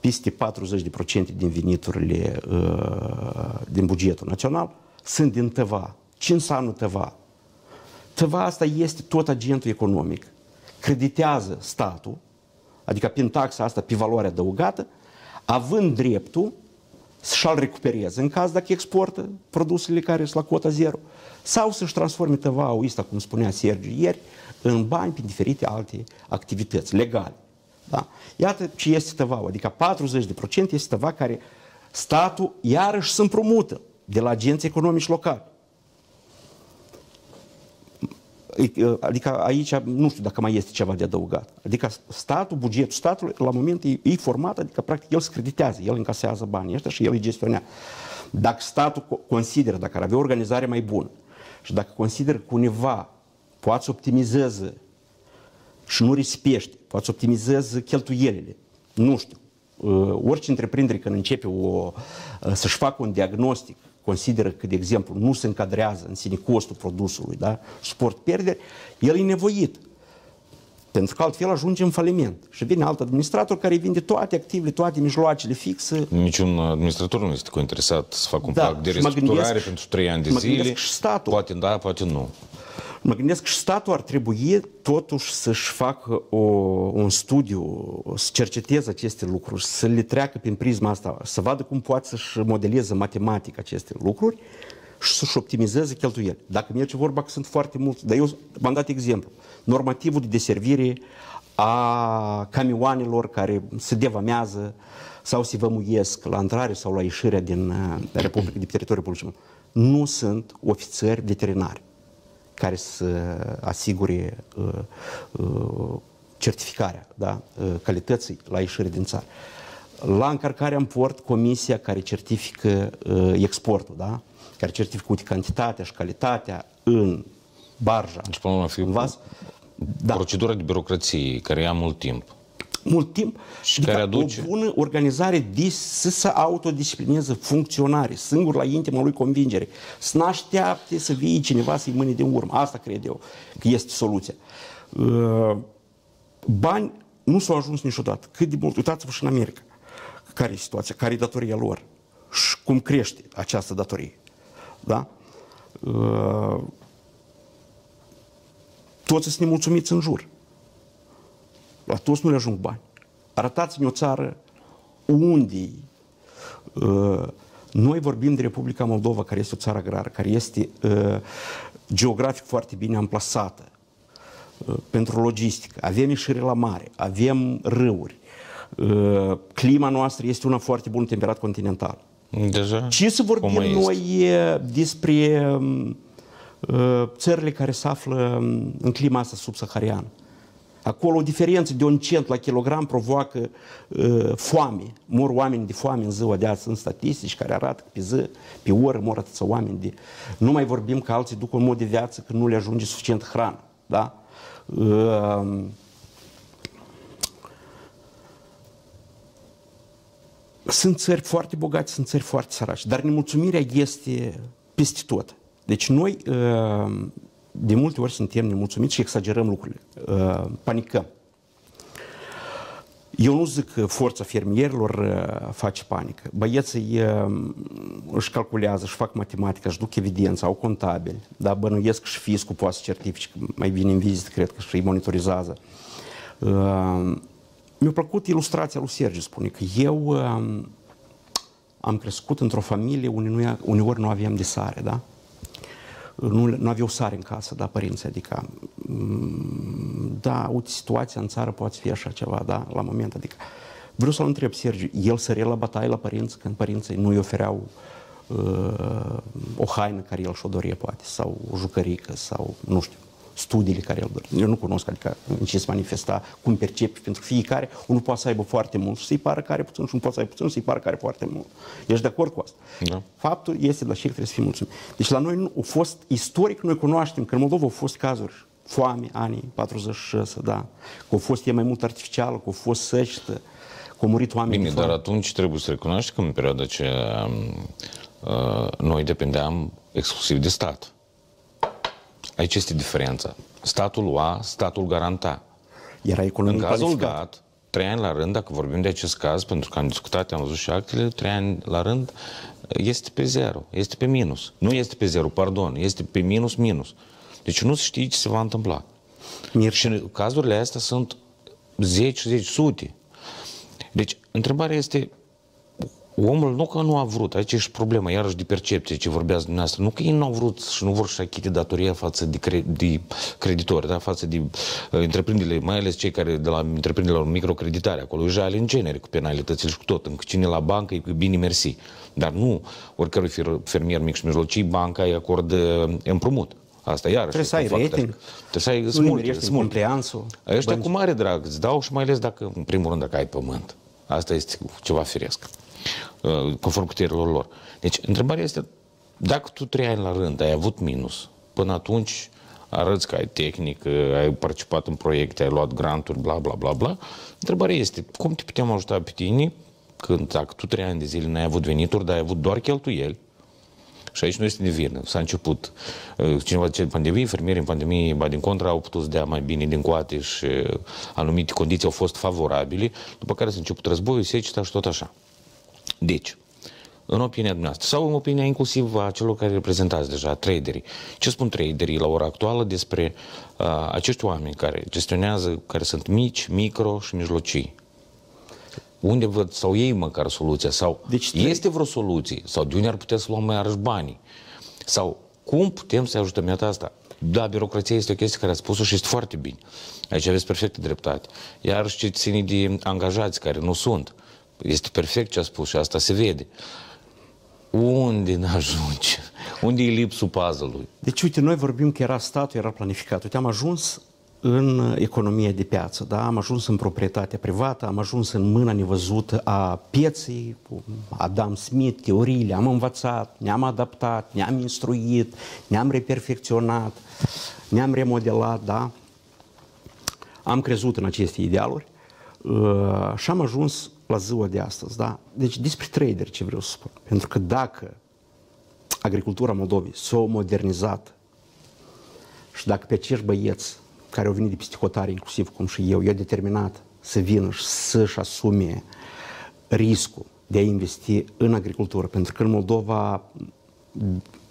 peste patruzeci la sută din veniturile uh, din bugetul național sunt din T V A. Ce înseamnă T V A? T V A asta este tot agentul economic. Creditează statul, adică prin taxa asta, pe valoare adăugată, având dreptul să-și-l recupereze în caz dacă exportă produsele care sunt la cota zero sau să-și transforme T V A-ul ăsta, cum spunea Sergiu ieri, în bani pe diferite alte activități legale. Da? Iată ce este T V A-ul, adică patruzeci la sută este T V A care statul iarăși se împrumută de la agenții economici locali. Adică aici nu știu dacă mai este ceva de adăugat. Adică statul, bugetul statului, la moment e, e format, adică practic el se creditează, el încasează banii ăștia și el îi gestionează. Dacă statul consideră, dacă ar avea o organizare mai bună și dacă consideră că uneva poate să optimizeze și nu rispește, poate să optimizeze cheltuielile, nu știu, orice întreprindere când începe să-și facă un diagnostic, consideră că, de exemplu, nu se încadrează în sine costul produsului, da? Suport pierderi, el e nevoit Pentru că altfel ajunge în faliment. Și vine alt administrator care vinde toate activele, toate mijloacele fixe. Niciun administrator nu este interesat să facă un da, plan de restructurare pentru trei ani de zile. Poate da, poate nu. Mă gândesc că și statul ar trebui totuși să-și facă o, un studiu, să cerceteze aceste lucruri, să le treacă prin prisma asta, să vadă cum poate să-și modeleze matematic aceste lucruri și să-și optimizeze cheltuieli. Dacă merge vorba că sunt foarte mulți, dar eu v-am dat exemplu. Normativul de deservire a camioanelor care se devamează sau se vămuiesc la intrare sau la ieșirea din Republica de Teritoriul Republicii Moldova. Nu sunt ofițeri veterinari care să asigure uh, uh, certificarea da? uh, calității la ieșire din țară. La încărcarea în port, comisia care certifică uh, exportul, da? Care certifică cantitatea și calitatea în barja. Deci, până la fiu, da. Procedura de birocrație care ia mult timp. Mult timp și care aduce... o bună organizare să se autodisciplineze funcționarii, singur la intima lui convingere, să n-așteapte să vie cineva să-i mâne din urmă. Asta cred eu că este soluția. Bani nu s-au ajuns niciodată. Cât de mult, uitați-vă și în America. Care e situația? Care e datoria lor? Și cum crește această datorie? Da? Toți sunt nemulțumiți în jur. La toți nu le ajung bani. Arătați-mi o țară unde uh, noi vorbim de Republica Moldova, care este o țară agrară, care este uh, geografic foarte bine amplasată uh, pentru logistică. Avem ieșire la mare, avem râuri. Uh, clima noastră este una foarte bună, temperat continental. Deja? Ce să vorbim noi este? despre uh, țările care se află în clima asta subsahariană? Acolo o diferență de un cent la kilogram provoacă uh, foame. Mor oameni de foame în ziua de azi. Sunt statistici care arată că pe zi, pe oră mor atâția oameni de... Nu mai vorbim că alții duc un mod de viață că nu le ajunge suficient hrană. Da? Uh... Sunt țări foarte bogate, sunt țări foarte sărace. Dar nemulțumirea este peste tot. Deci noi... Uh... De multe ori suntem nemulțumiți și exagerăm lucrurile, panicăm. Eu nu zic că forța fermierilor face panică. Băieții își calculează, își fac matematică, își duc evidența, au contabili, dar bănuiesc și fiscul poate să certifice, mai vine în vizită, cred că și îi monitorizează. Mi-a plăcut ilustrația lui Sergiu, spune că eu am crescut într-o familie unde uneori nu aveam de sare, da? Nu, nu aveau sare în casă, da, părinții, adică, da, uite, situația în țară poate fi așa ceva, da, la moment, adică, vreau să-l întreb, Sergiu, el sărea la bătaie la părinți când părinții nu-i ofereau uh, o haină care el și-o dorea, poate, sau o jucărică, sau, nu știu, studiile care el dorea. Eu nu cunosc, adică, în ce se manifesta, cum percepi, pentru fiecare, unul poate să aibă foarte mult și să-i pară care puțin, și unul poate să aibă puțin și să-i pară care foarte mult. Ești de acord cu asta? Da. Faptul este, la șef trebuie să fim mulțumit. Deci la noi nu a fost, istoric, noi cunoaștem că în Moldova au fost cazuri, foame, anii patruzeci și șase, da, că au fost e mai mult artificială, că au fost săștă, că au murit oameni. Bine, dar atunci trebuie să recunoaști că în perioada ce uh, noi dependeam exclusiv de stat. Aici este diferența. Statul lua, statul garanta. Era economie calificată. În cazul dat, trei ani la rând, dacă vorbim de acest caz, pentru că am discutat, am văzut și actele, trei ani la rând este pe zero, este pe minus. Nu este pe zero, pardon, este pe minus minus. Deci nu se știe ce se va întâmpla. Mir. Și cazurile astea sunt zeci, zeci, sute. Deci, întrebarea este... Omul nu că nu a vrut, aici e și problema, iarăși de percepție ce vorbeați dumneavoastră, nu că ei nu au vrut și nu vor să achite datoria față de, cre de creditori, da? Față de uh, întreprinderile, mai ales cei care de la întreprinderile la microcreditare, acolo își ale în genere cu penalitățile și cu tot, încă cine la bancă e bine mersi, dar nu oricărui fermier mic și mijlocii, banca îi acordă împrumut. Asta iarăși. Trebuie să ai rating, trebuie să ai smulte, cumpleanțul. Ăștia cu mare drag îți dau și mai ales dacă, în primul rând, dacă ai pământ. Asta este ceva firesc, conform criteriilor lor. Deci, întrebarea este, dacă tu trei ani la rând ai avut minus, până atunci arăți că ai tehnică, ai participat în proiecte, ai luat granturi, bla, bla, bla, bla, întrebarea este, cum te putem ajuta pe tine când, dacă tu trei ani de zile n-ai avut venituri, dar ai avut doar cheltuieli Și aici nu este nevină. S-a început. Cineva zice pandemie, fermierii în pandemie, ba din contra, au putut să dea mai bine din coate și anumite condiții au fost favorabile, după care s-a început războiul, seceta și tot așa. Deci, în opinia dumneavoastră, sau în opinia inclusiv a celor care reprezentați deja, traderii. Ce spun traderii la ora actuală despre uh, acești oameni care gestionează, care sunt mici, micro și mijlocii? Unde văd, sau ei măcar, soluția? Sau deci, este vreo soluție? Sau de unde ar putea să luăm mai arăși banii? Sau cum putem să ajutăm? Iată asta. Da, birocrația este o chestie care a spus-o și este foarte bine. Aici aveți perfectă dreptate. Iar și ce ține de angajați care nu sunt. Este perfect ce a spus și asta se vede. Unde n-ajunge? Unde e lipsul puzzle-ului? Deci, uite, noi vorbim că era statul, era planificat. Uite, am ajuns în economie de piață, da? Am ajuns în proprietatea privată, am ajuns în mâna nevăzută a pieței, Adam Smith, teoriile, am învățat, ne-am adaptat, ne-am instruit, ne-am reperfecționat, ne-am remodelat, da? Am crezut în aceste idealuri uh, și am ajuns la ziua de astăzi, da? Deci despre traderi ce vreau să spun, pentru că dacă agricultura Moldovei s-a modernizat și dacă pe acești băieți care au venit de peste hotare, inclusiv cum și eu, i-au determinat să vină și să-și asume riscul de a investi în agricultură, pentru că în Moldova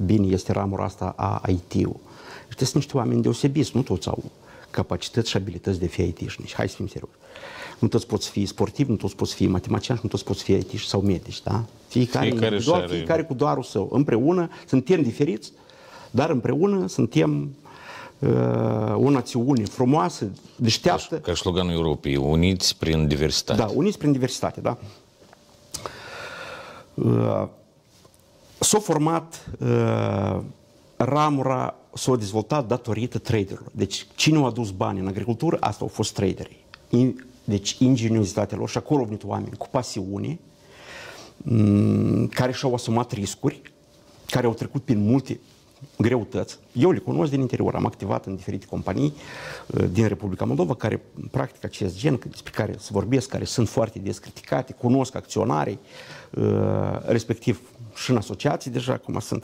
bine este ramura asta a I T-ului. Deci sunt niște oameni deosebiți, nu toți au capacități și abilități de a fi I T-șnici. Hai să fim serios. Nu toți poți fi sportivi, nu toți poți fi matematician, nu toți poți fi I T-și sau medici, da? Fiecare, fiecare, doar, fiecare cu doarul său. Împreună suntem diferiți, dar împreună suntem uh, o națiune frumoasă, deșteaptă. Ca, ca sloganul Europei, uniți prin diversitate. Da, uniți prin diversitate, da. Uh, s-a format uh, ramura, s-a dezvoltat datorită traderilor. Deci cine a adus bani în agricultură, asta au fost traderii. Deci ingeniozitatea lor, și acolo au venit oameni cu pasiune, care și-au asumat riscuri, care au trecut prin multe greutăți. Eu le cunosc din interior, am activat în diferite companii din Republica Moldova, care practică acest gen, despre care se vorbesc, care sunt foarte des criticate, cunosc acționarii, respectiv și în asociații deja, acum sunt.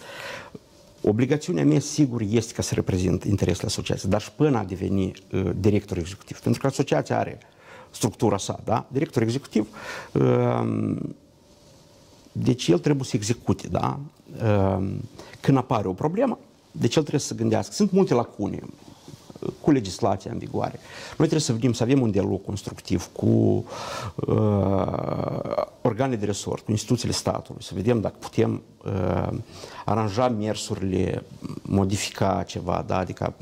Obligațiunea mea, sigur, este ca să reprezint interesele asociației, dar și până a deveni uh, director executiv. Pentru că asociația are structura sa, da? Director executiv, uh, deci el trebuie să execute, da? Uh, când apare o problemă, deci el trebuie să se gândească. Sunt multe lacune cu legislația în vigoare. Noi trebuie să venim, să avem un dialog constructiv cu uh, organele de resort, cu instituțiile statului, să vedem dacă putem uh, aranja mersurile, modifica ceva, da? Adică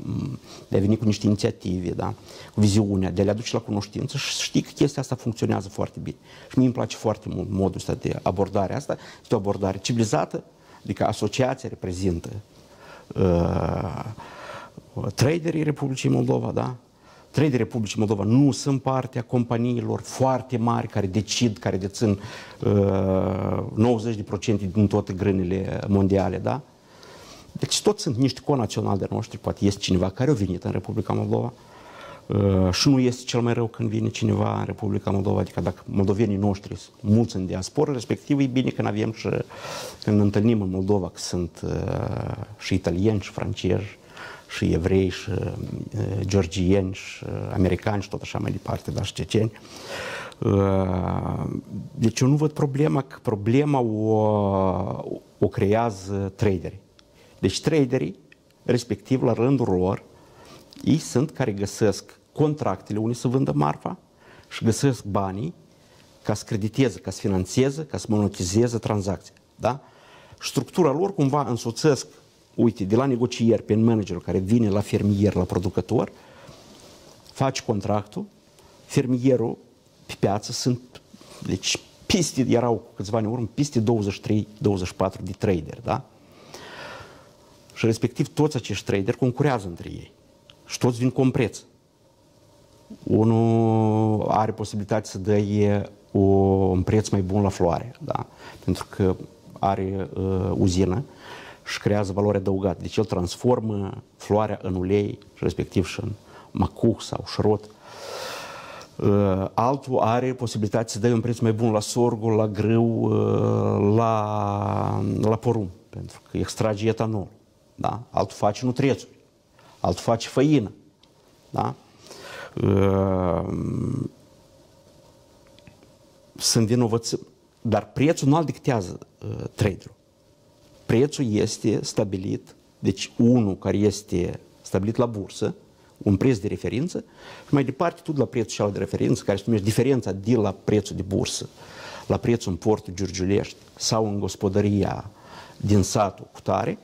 de a veni cu niște inițiative, da? Cu viziunea, de a le aduce la cunoștință și știi că chestia asta funcționează foarte bine. Și mie îmi place foarte mult modul ăsta de abordare asta, este o abordare civilizată, adică asociația reprezintă uh, traderii Republicii Moldova, da? Traderii Republicii Moldova nu sunt parte a companiilor foarte mari care decid, care dețin uh, nouăzeci la sută din toate grânele mondiale, da? Deci toți sunt niște conaționali de noștri, poate este cineva care a venit în Republica Moldova uh, și nu este cel mai rău când vine cineva în Republica Moldova, adică dacă moldovenii noștri sunt mulți în diasporă, respectiv e bine când avem și când întâlnim în Moldova că sunt uh, și italieni și francezi și evrei, și uh, georgieni, și uh, americani, și tot așa mai departe, dar și ceceni. Uh, deci eu nu văd problema, că problema o, o creează traderii. Deci traderii, respectiv, la rândul lor, ei sunt care găsesc contractele unde să vândă marfa și găsesc banii ca să crediteze, ca să financeze, ca să monetizeze tranzacția. Da? Structura lor cumva însoțesc, uite, de la negocieri, pe managerul care vine la fermier, la producător, faci contractul, fermierul pe piață sunt, deci piste, erau cu câțiva ani în urmă, piste douăzeci și trei douăzeci și patru de traderi, da? Și respectiv toți acești traderi concurează între ei și toți vin cu un preț. Unul are posibilitatea să dăie o, un preț mai bun la floare, da? Pentru că are uh, uzină și creează valoare adăugată. Deci el transformă floarea în ulei, respectiv și în macuh sau șrot. Altul are posibilitatea să dea un preț mai bun la sorgul, la grâu, la, la porum. pentru că extrage etanol, da? Altul face nutrețuri, altul face făină, da? Sunt vinovăți, dar prețul nu-l dictează traderul. Prețul este stabilit, deci unul care este stabilit la bursă, un preț de referință, și mai departe tot la prețul celălalt de referință, care se numește diferența de la prețul de bursă, la prețul în portul Giurgiulești sau în gospodăria din satul cu tare,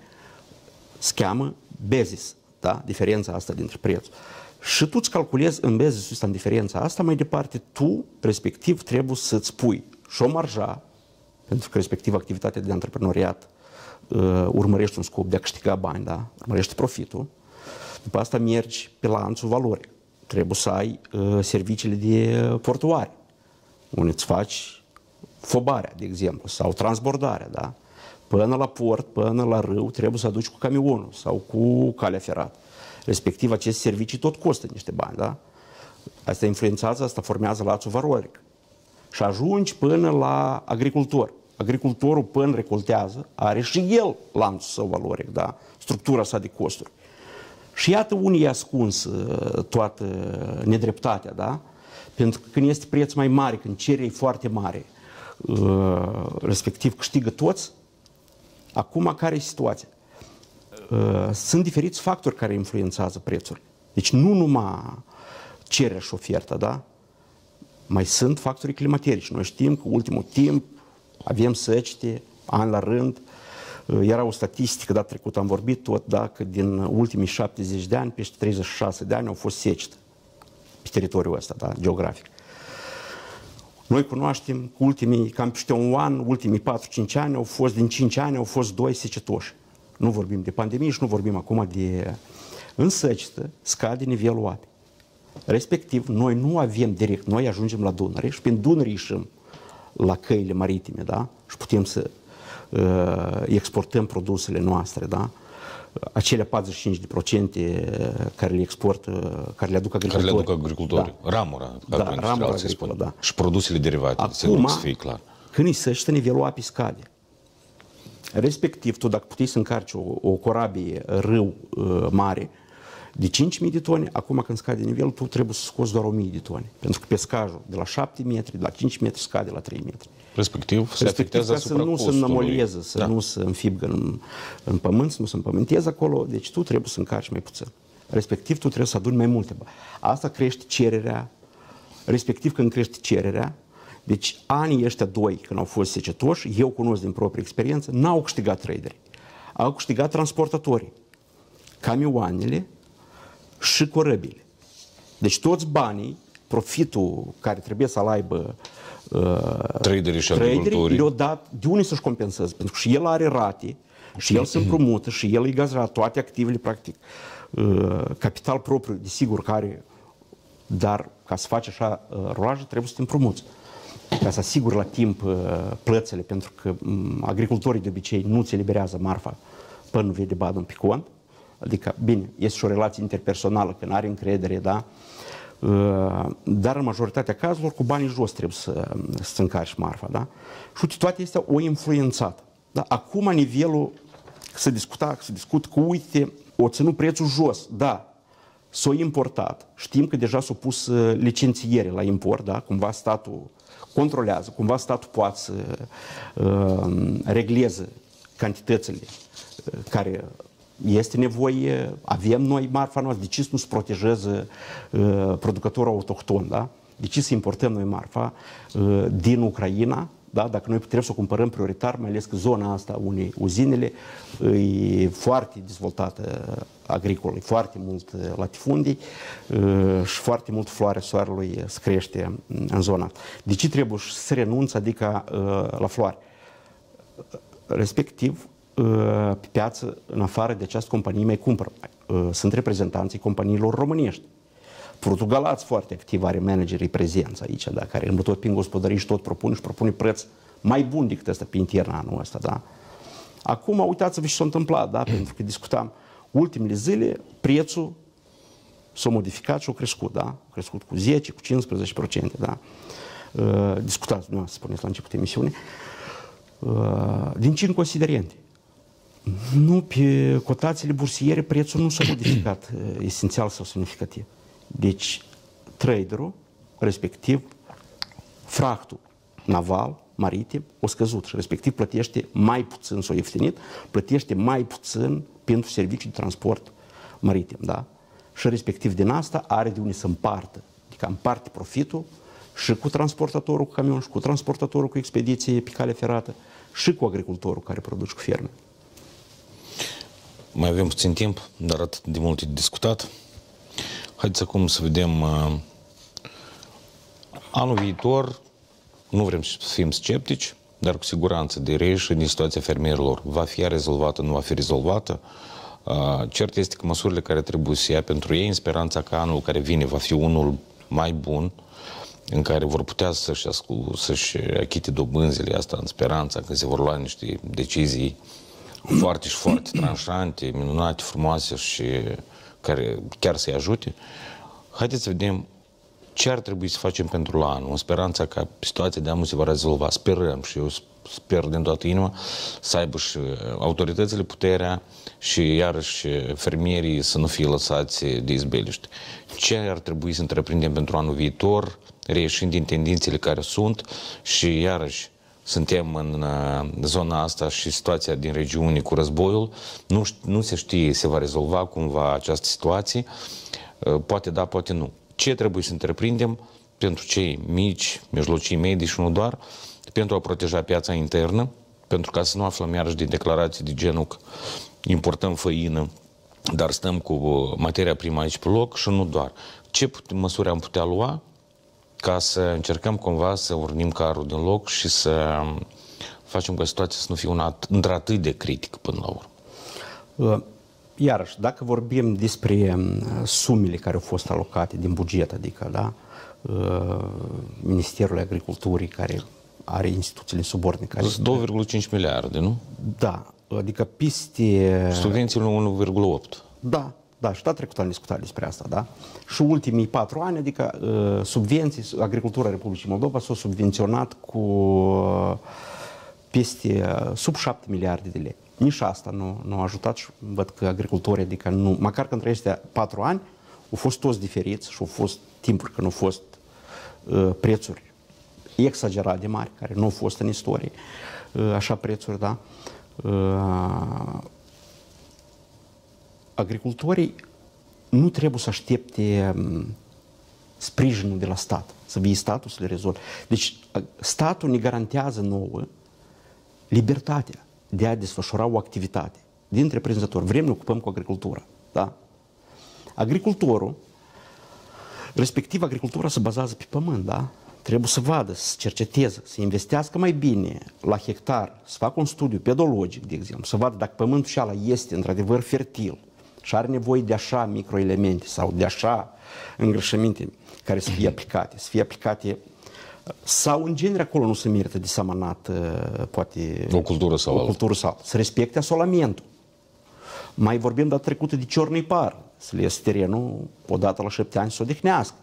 se cheamă bezis, da? Diferența asta dintre prețuri. Și tu îți calculezi în bezisul ăsta, în diferența asta, mai departe tu, respectiv, trebuie să-ți pui și o marjă, pentru că respectiv activitatea de antreprenoriat urmărești un scop de a câștiga bani, da? Urmărești profitul. După asta mergi pe lanțul valorii. Trebuie să ai uh, serviciile de portoare, unde îți faci fobarea, de exemplu, sau transbordarea, da? Până la port, până la râu, trebuie să aduci cu camionul sau cu calea ferată. Respectiv, aceste servicii tot costă niște bani, da? Asta influențează, asta formează lanțul valoric. Și ajungi până la agricultor. Agricultorul, până recoltează, are și el lanțul său valoric, da? Structura sa de costuri. Și iată unii i-a ascuns toată nedreptatea, da? Pentru că când este preț mai mare, când cererea e foarte mare, respectiv câștigă toți, acum care e situația? Sunt diferiți factori care influențează prețul. Deci nu numai cererea și oferta, da? Mai sunt factorii climaterici. Noi știm că ultimul timp avem secete, an la rând. Era o statistică, data trecută am vorbit tot, da, că din ultimii șaptezeci de ani, peste treizeci și șase de ani au fost secetă pe teritoriul ăsta, da, geografic. Noi cunoaștem că ultimii, cam peste un an, ultimii patru cinci ani au fost, din cinci ani au fost doi secetoși. Nu vorbim de pandemie și nu vorbim acum de... În secetă scade nivelul apei. Respectiv, noi nu avem direct, noi ajungem la Dunăre și prin Dunăre ieșim la căile maritime, da, și putem să exportăm produsele noastre, da? Acele patruzeci și cinci la sută care le exportă, care le aduc agricultorii. Care le aduc agricultorii. Da. Ramura, da, ramura se spune. Da. Și produsele derivate. Acum, să fie clar. Când îi săște, nivelul apii scade. Respectiv, tu dacă puteai să încarci o, o corabie râu mare de cinci mii de tone, acum când scade nivelul, tu trebuie să scoți doar o mie de tone. Pentru că pescajul de la șapte metri, de la cinci metri, scade la trei metri. Respectiv, se afectează asupra costului. Să nu se înnămoleze, să da. Nu se înfibgă în, în pământ, să nu se împământeze acolo, deci tu trebuie să încarci mai puțin. Respectiv, tu trebuie să aduni mai multe bani. Asta crește cererea, respectiv când crește cererea, deci anii ăștia doi când au fost secetoși, eu cunosc din proprie experiență, n-au câștigat traderii, au câștigat transportatorii, camioanele și corăbile. Deci toți banii, profitul care trebuie să-l aibă traderii și agricultorii le-au dat de unii să-și compenseze, pentru că și el are rate și el se împrumută și el îi gazează toate activele, practic capital propriu, desigur că are, dar ca să faci așa roajă trebuie să te împrumuți ca să asiguri la timp plățele, pentru că agricultorii de obicei nu ți eliberează marfa până nu vede badul pe cont, adică bine, este și o relație interpersonală când are încredere, da? Dar în majoritatea cazurilor cu banii jos trebuie să, să încarci marfa, da? Și toate astea o influențat, da? Acum nivelul se discuta, se discut cu uite, o ținut prețul jos, da, s-o importat, știm că deja s-a pus licențiere la import, da? Cumva statul controlează, cumva statul poate să uh, regleze cantitățile care este nevoie, avem noi marfa noastră, de ce să nu se protejeze uh, producătorul autohton, da? De ce să importăm noi marfa uh, din Ucraina, da? Dacă noi trebuie să o cumpărăm prioritar, mai ales că zona asta, unei uzinele, e foarte dezvoltată agricol, e foarte mult latifundii uh, și foarte mult floarea soarelui se crește în zona asta. De ce trebuie să renunță, adică uh, la floare? Respectiv, pe piață, în afară de această companie, mai cumpără. Sunt reprezentanții companiilor românești. Portugalați foarte activ, are managerii prezenți aici, da, care îmblă tot prin gospodării și tot propune și propune preț mai bun decât ăsta pe interna anul ăsta, da. Acum, uitați-vă ce s-a întâmplat, da, pentru că discutam ultimele zile, prețul s-a modificat și a crescut, da, a crescut cu zece, cu cincisprezece la sută, da. Discutați, nu, spuneți la început emisiune, din cinci considerente. Nu, pe cotațiile bursiere prețul nu s-a modificat esențial sau semnificativ. Deci, traderul, respectiv, fractul naval, maritim, o scăzut și respectiv plătește mai puțin, s-o ieftinit, plătește mai puțin pentru serviciul de transport maritim, da? Și respectiv din asta are de unde să împartă, adică împarte profitul și cu transportatorul cu camion, și cu transportatorul cu expediție pe cale ferată, și cu agricultorul care produce cu ferme. Mai avem puțin timp, dar atât de mult e discutat. Haideți acum să vedem uh, anul viitor. Nu vrem să fim sceptici, dar cu siguranță de reieșire din situația fermierilor va fi rezolvată, nu va fi rezolvată. Uh, cert este că măsurile care trebuie să ia pentru ei, în speranța că anul care vine va fi unul mai bun, în care vor putea să-și să-și achite dobânzile, asta în speranța că se vor lua niște decizii foarte și foarte tranșante, minunate, frumoase și care chiar să-i ajute. Haideți să vedem ce ar trebui să facem pentru la anul, în speranța că situația de anul se va rezolva. Sperăm și eu sper din toată inima să aibă și autoritățile puterea și iarăși fermierii să nu fie lăsați de izbeliști. Ce ar trebui să întreprindem pentru anul viitor, reieșind din tendințele care sunt și iarăși suntem în zona asta și situația din regiune cu războiul, nu, nu se știe, se va rezolva cumva această situație, poate da, poate nu. Ce trebuie să întreprindem pentru cei mici, mijlocii, medii și nu doar, pentru a proteja piața internă, pentru ca să nu aflăm iarăși din declarații de genul că importăm făină, dar stăm cu materia primă aici pe loc și nu doar. Ce măsuri am putea lua ca să încercăm cumva să urnim carul din loc și să facem ca situația să nu fie una într-atât de critică până la urmă? Iarăși, dacă vorbim despre sumele care au fost alocate din buget, adică da, Ministerul Agriculturii care are instituțiile subordine. două virgulă cinci miliarde, nu? Da, adică piste... Subvențiile unu virgulă opt. Da. Da, și data trecută am discutat despre asta, da? Și ultimii patru ani, adică subvenții, agricultura Republicii Moldova s-a subvenționat cu peste sub șapte miliarde de lei. Nici asta nu, nu a ajutat și văd că agricultorii, adică nu, măcar că între acestea patru ani au fost toți diferiți și au fost timpuri când au fost uh, prețuri exagerate de mari, care nu au fost în istorie, uh, așa prețuri, da? Uh, Agricultorii nu trebuie să aștepte sprijinul de la stat, să vie statul să le rezolve. Deci statul ne garantează nouă libertatea de a desfășura o activitate de întreprinzător. Vrem ne ocupăm cu agricultura. Da? Agricultorul, respectiv agricultura se bazează pe pământ, da? Trebuie să vadă, să cerceteze, să investească mai bine la hectar, să facă un studiu pedologic, de exemplu, să vadă dacă pământul și ala este într-adevăr fertil și are nevoie de așa microelemente sau de așa îngrășăminte care să fie aplicate, să fie aplicate sau în genere acolo nu se merită de samanat poate o cultură sau o cultură sau să respecte asolamentul. Mai vorbim data trecută de ciornii par, să le ies terenul odată la șapte ani să odihnească,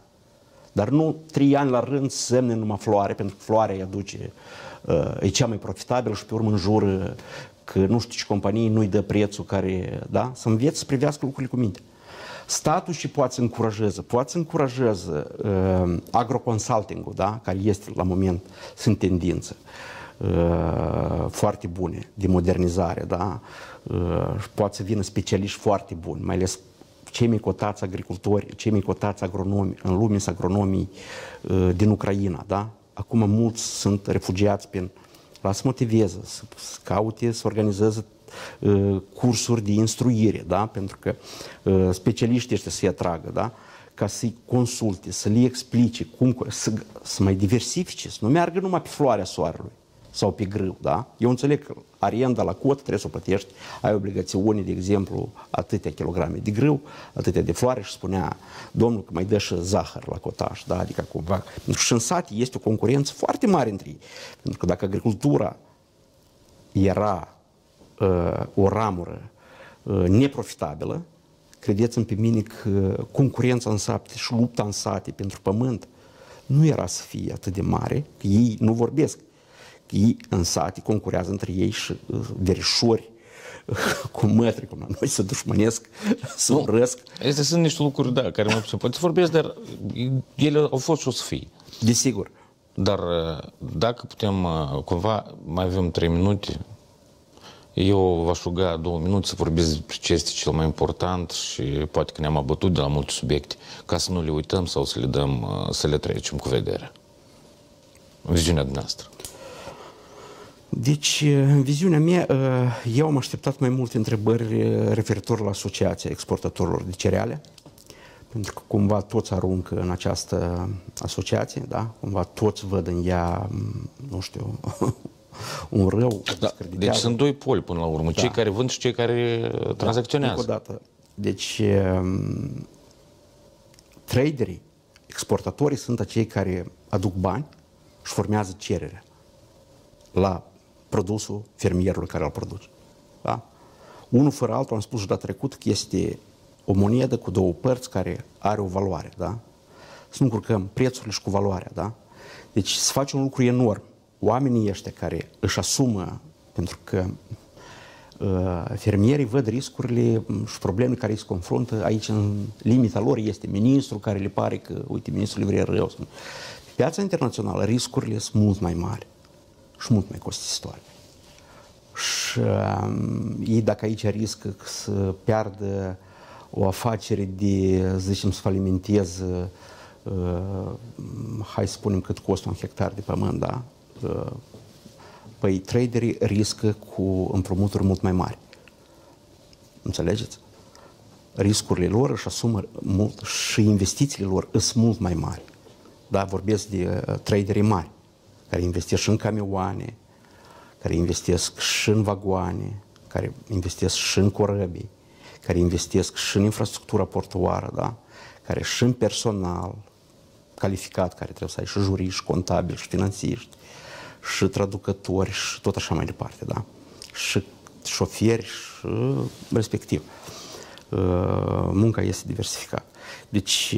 dar nu trei ani la rând semne numai floare, pentru că floarea îi aduce, e cea mai profitabilă și pe urmă în jur că nu știu ce companii nu-i dă prețul care, da? Să înveți să privească lucrurile cu minte. Statul și poate să încurajeze, poate să încurajeze uh, agroconsulting-ul, da? Care este la moment, sunt tendințe uh, foarte bune de modernizare, da? Uh, poate să vină specialiști foarte buni, mai ales cei mai cotați agricultori, cei mai cotați agronomi în lume sunt agronomii uh, din Ucraina, da? Acum mulți sunt refugiați prin... La să motiveze, să, să caute, să organizeze uh, cursuri de instruire, da? Pentru că uh, specialiștii ăștia să-i atragă, da? Ca să-i consulte, să le explice, cum, să, să mai diversifice, să nu meargă numai pe floarea soarelui sau pe grâu, da? Eu înțeleg că arenda la cot trebuie să o plătești, ai obligațiune, de exemplu, atâtea kilograme de grâu, atâtea de floare și spunea domnul că mai dă și zahăr la cotaș, da? Adică cumva. Și în sat este o concurență foarte mare între ei. Pentru că dacă agricultura era uh, o ramură uh, neprofitabilă, credeți-mi pe mine că concurența în sate și lupta în sate pentru pământ nu era să fie atât de mare, că ei nu vorbesc. Ei în sate concurează între ei și uh, verișori, cu mătri, cum la noi, să dușmănesc, să urăsc. Astea sunt niște lucruri, da, care mai puțin poate să vorbesc, dar ele au fost și o să fie. Desigur. Dar dacă putem, cumva, mai avem trei minute, eu v-aș ruga două minute să vorbesc despre ce este cel mai important și poate că ne-am abătut de la multe subiecte, ca să nu le uităm sau să le dăm, să le trecem cu vederea. Viziunea dumneavoastră. Deci, în viziunea mea, eu am așteptat mai multe întrebări referitor la Asociația Exportatorilor de Cereale, pentru că cumva toți aruncă în această asociație, da? Cumva toți văd în ea, nu știu, un rău. Da, deci sunt doi poli până la urmă, da. Cei care vând și cei care tranzacționează. Da, încă o dată. Deci, traderii, exportatorii sunt acei care aduc bani și formează cererea la produsul fermierului care îl produce. Da? Unul fără altul, am spus și data trecută, că este o monedă cu două părți care are o valoare. Da? Să nu încurcăm prețurile și cu valoarea. Da? Deci se face un lucru enorm. Oamenii ăștia care își asumă, pentru că uh, fermierii văd riscurile și problemele care îi se confruntă aici în limita lor, este ministrul care le pare că, uite, ministrul le vrea rău. Pe piața internațională riscurile sunt mult mai mari și mult mai costisitoare. Și uh, ei, dacă aici riscă să piardă o afacere de, să zicem, să falimentez, uh, hai să spunem cât costă un hectar de pământ, da? Uh, păi traderii riscă cu împrumuturi mult mai mari. Înțelegeți? Riscurile lor își asumă mult și investițiile lor sunt mult mai mari. Da? Vorbesc de uh, traderii mari, care investesc și în camioane, care investesc și în vagoane, care investesc și în corăbii, care investesc și în infrastructura portuară, da? Care și în personal calificat, care trebuie să ai și juriști, contabili, și finanțiști, și traducători, și tot așa mai departe, da? Și șoferi, și respectiv. Munca este diversificată. Deci,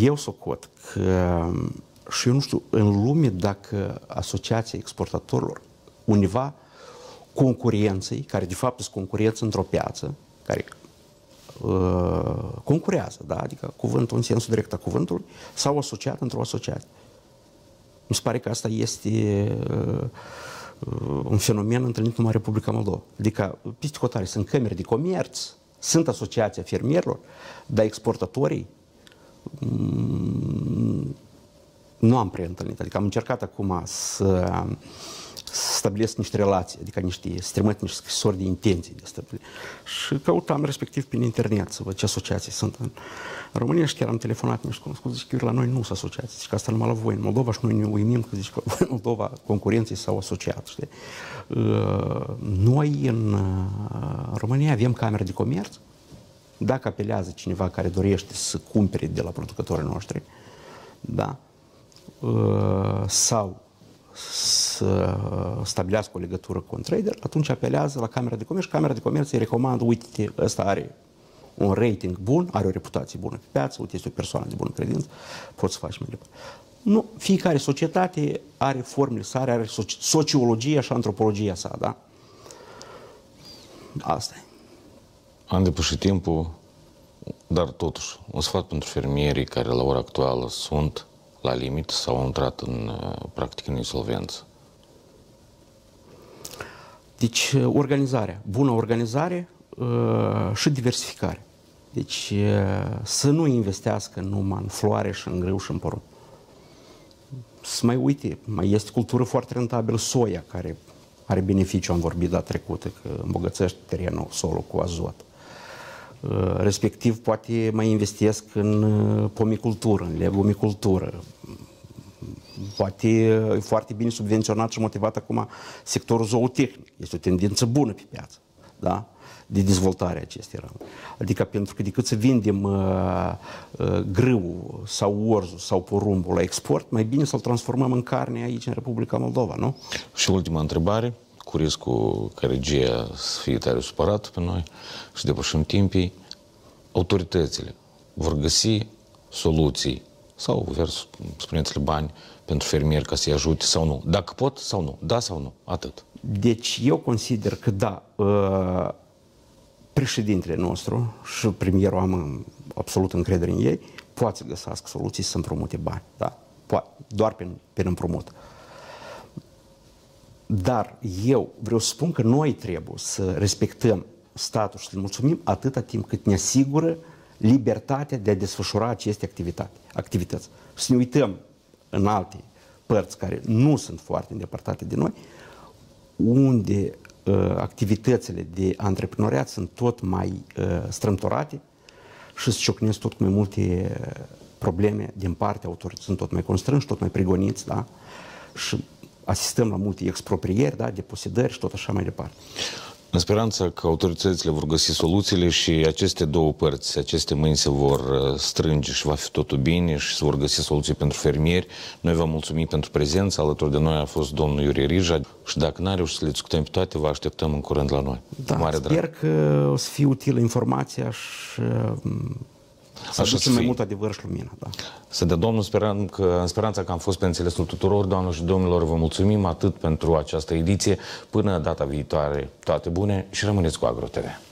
eu socot că și eu nu știu, în lume, dacă Asociația Exportatorilor undeva concurenței, care de fapt sunt concurență într-o piață, care uh, concurează, da? Adică cuvântul în sensul direct a cuvântului, s-au asociat într-o asociație. Mi se pare că asta este uh, un fenomen întâlnit numai în Republica Moldova. Adică, peste hotare, sunt cămere de comerț, sunt asociația fermierilor, dar exportatorii um, nu am prea întâlnit, adică am încercat acum să, să stabilesc niște relații, adică niște strămări, niște scrisori de intenții de stabilit. Și căutam respectiv prin internet să văd ce asociații sunt în România și chiar am telefonat niște cunoscuți, zic că la noi nu sunt asociații, zic că asta numai la voi în Moldova și noi ne uimim că zici că în Moldova concurenții s-au asociat, știi? Noi în România avem camere de comerț, dacă apelează cineva care dorește să cumpere de la producătorii noștri, da? Sau să stabilească o legătură cu un trader, atunci apelează la Camera de Comerț. Camera de Comerț îi recomandă, uite, ăsta are un rating bun, are o reputație bună pe piață, uite, este o persoană de bună credință, poți să faci mai departe. Nu, fiecare societate are formele sale, are soci sociologia și antropologia sa, da? Asta e. Am depășit timpul, dar totuși, un sfat pentru fermierii care la ora actuală sunt la limit sau au intrat în, practic, în insolvență? Deci, organizarea. Bună organizare uh, și diversificare. Deci, uh, să nu investească numai în floare și în grâu și în porumb. Să mai uite, mai este cultură foarte rentabilă, soia, care are beneficiu, am vorbit data trecută, că îmbogățește terenul, solul cu azot. Respectiv, poate mai investesc în pomicultură, în legumicultură. Poate e foarte bine subvenționat și motivat acum sectorul zootehnic. Este o tendință bună pe piață, da? De dezvoltare acestei ramuri. Adică, pentru că decât să vindem uh, uh, grâul sau orzul sau porumbul la export, mai bine să-l transformăm în carne aici, în Republica Moldova, nu? Și ultima întrebare, cu riscul că regia să fie tare supărat pe noi și depășim timpii, autoritățile vor găsi soluții sau vor, spuneți-le, bani pentru fermieri ca să-i ajute sau nu? Dacă pot sau nu? Da sau nu? Atât. Deci eu consider că da, președintele nostru și premierul, am absolut încredere în ei, poate să găsească soluții să împrumute bani. Da? Poate, doar prin, prin împrumut. Dar eu vreau să spun că noi trebuie să respectăm statul și să-l mulțumim atâta timp cât ne asigură libertatea de a desfășura aceste activități. Să ne uităm în alte părți care nu sunt foarte îndepărtate de noi, unde uh, activitățile de antreprenoriat sunt tot mai uh, strâmtorate și se ciocnesc tot mai multe probleme din partea autorității. Sunt tot mai constrânși, tot mai prigoniți, da? Și asistăm la multe exproprieri, da? De posedări și tot așa mai departe. În speranța că autoritățile vor găsi soluțiile și aceste două părți, aceste mâini se vor strânge și va fi totul bine și se vor găsi soluții pentru fermieri. Noi vă mulțumim pentru prezență. Alături de noi a fost domnul Iurie Rija și dacă n-a reușit să le discutăm pe toate, vă așteptăm în curând la noi. Da, mare sper drag. Că o să fie utilă informația și să ducem mai mult adevăr și lumină. Da. Să de Domnul, sperăm că, în speranța că am fost pe înțelesul tuturor, doamnelor și domnilor, vă mulțumim atât pentru această ediție. Până data viitoare, toate bune și rămâneți cu AgroTV.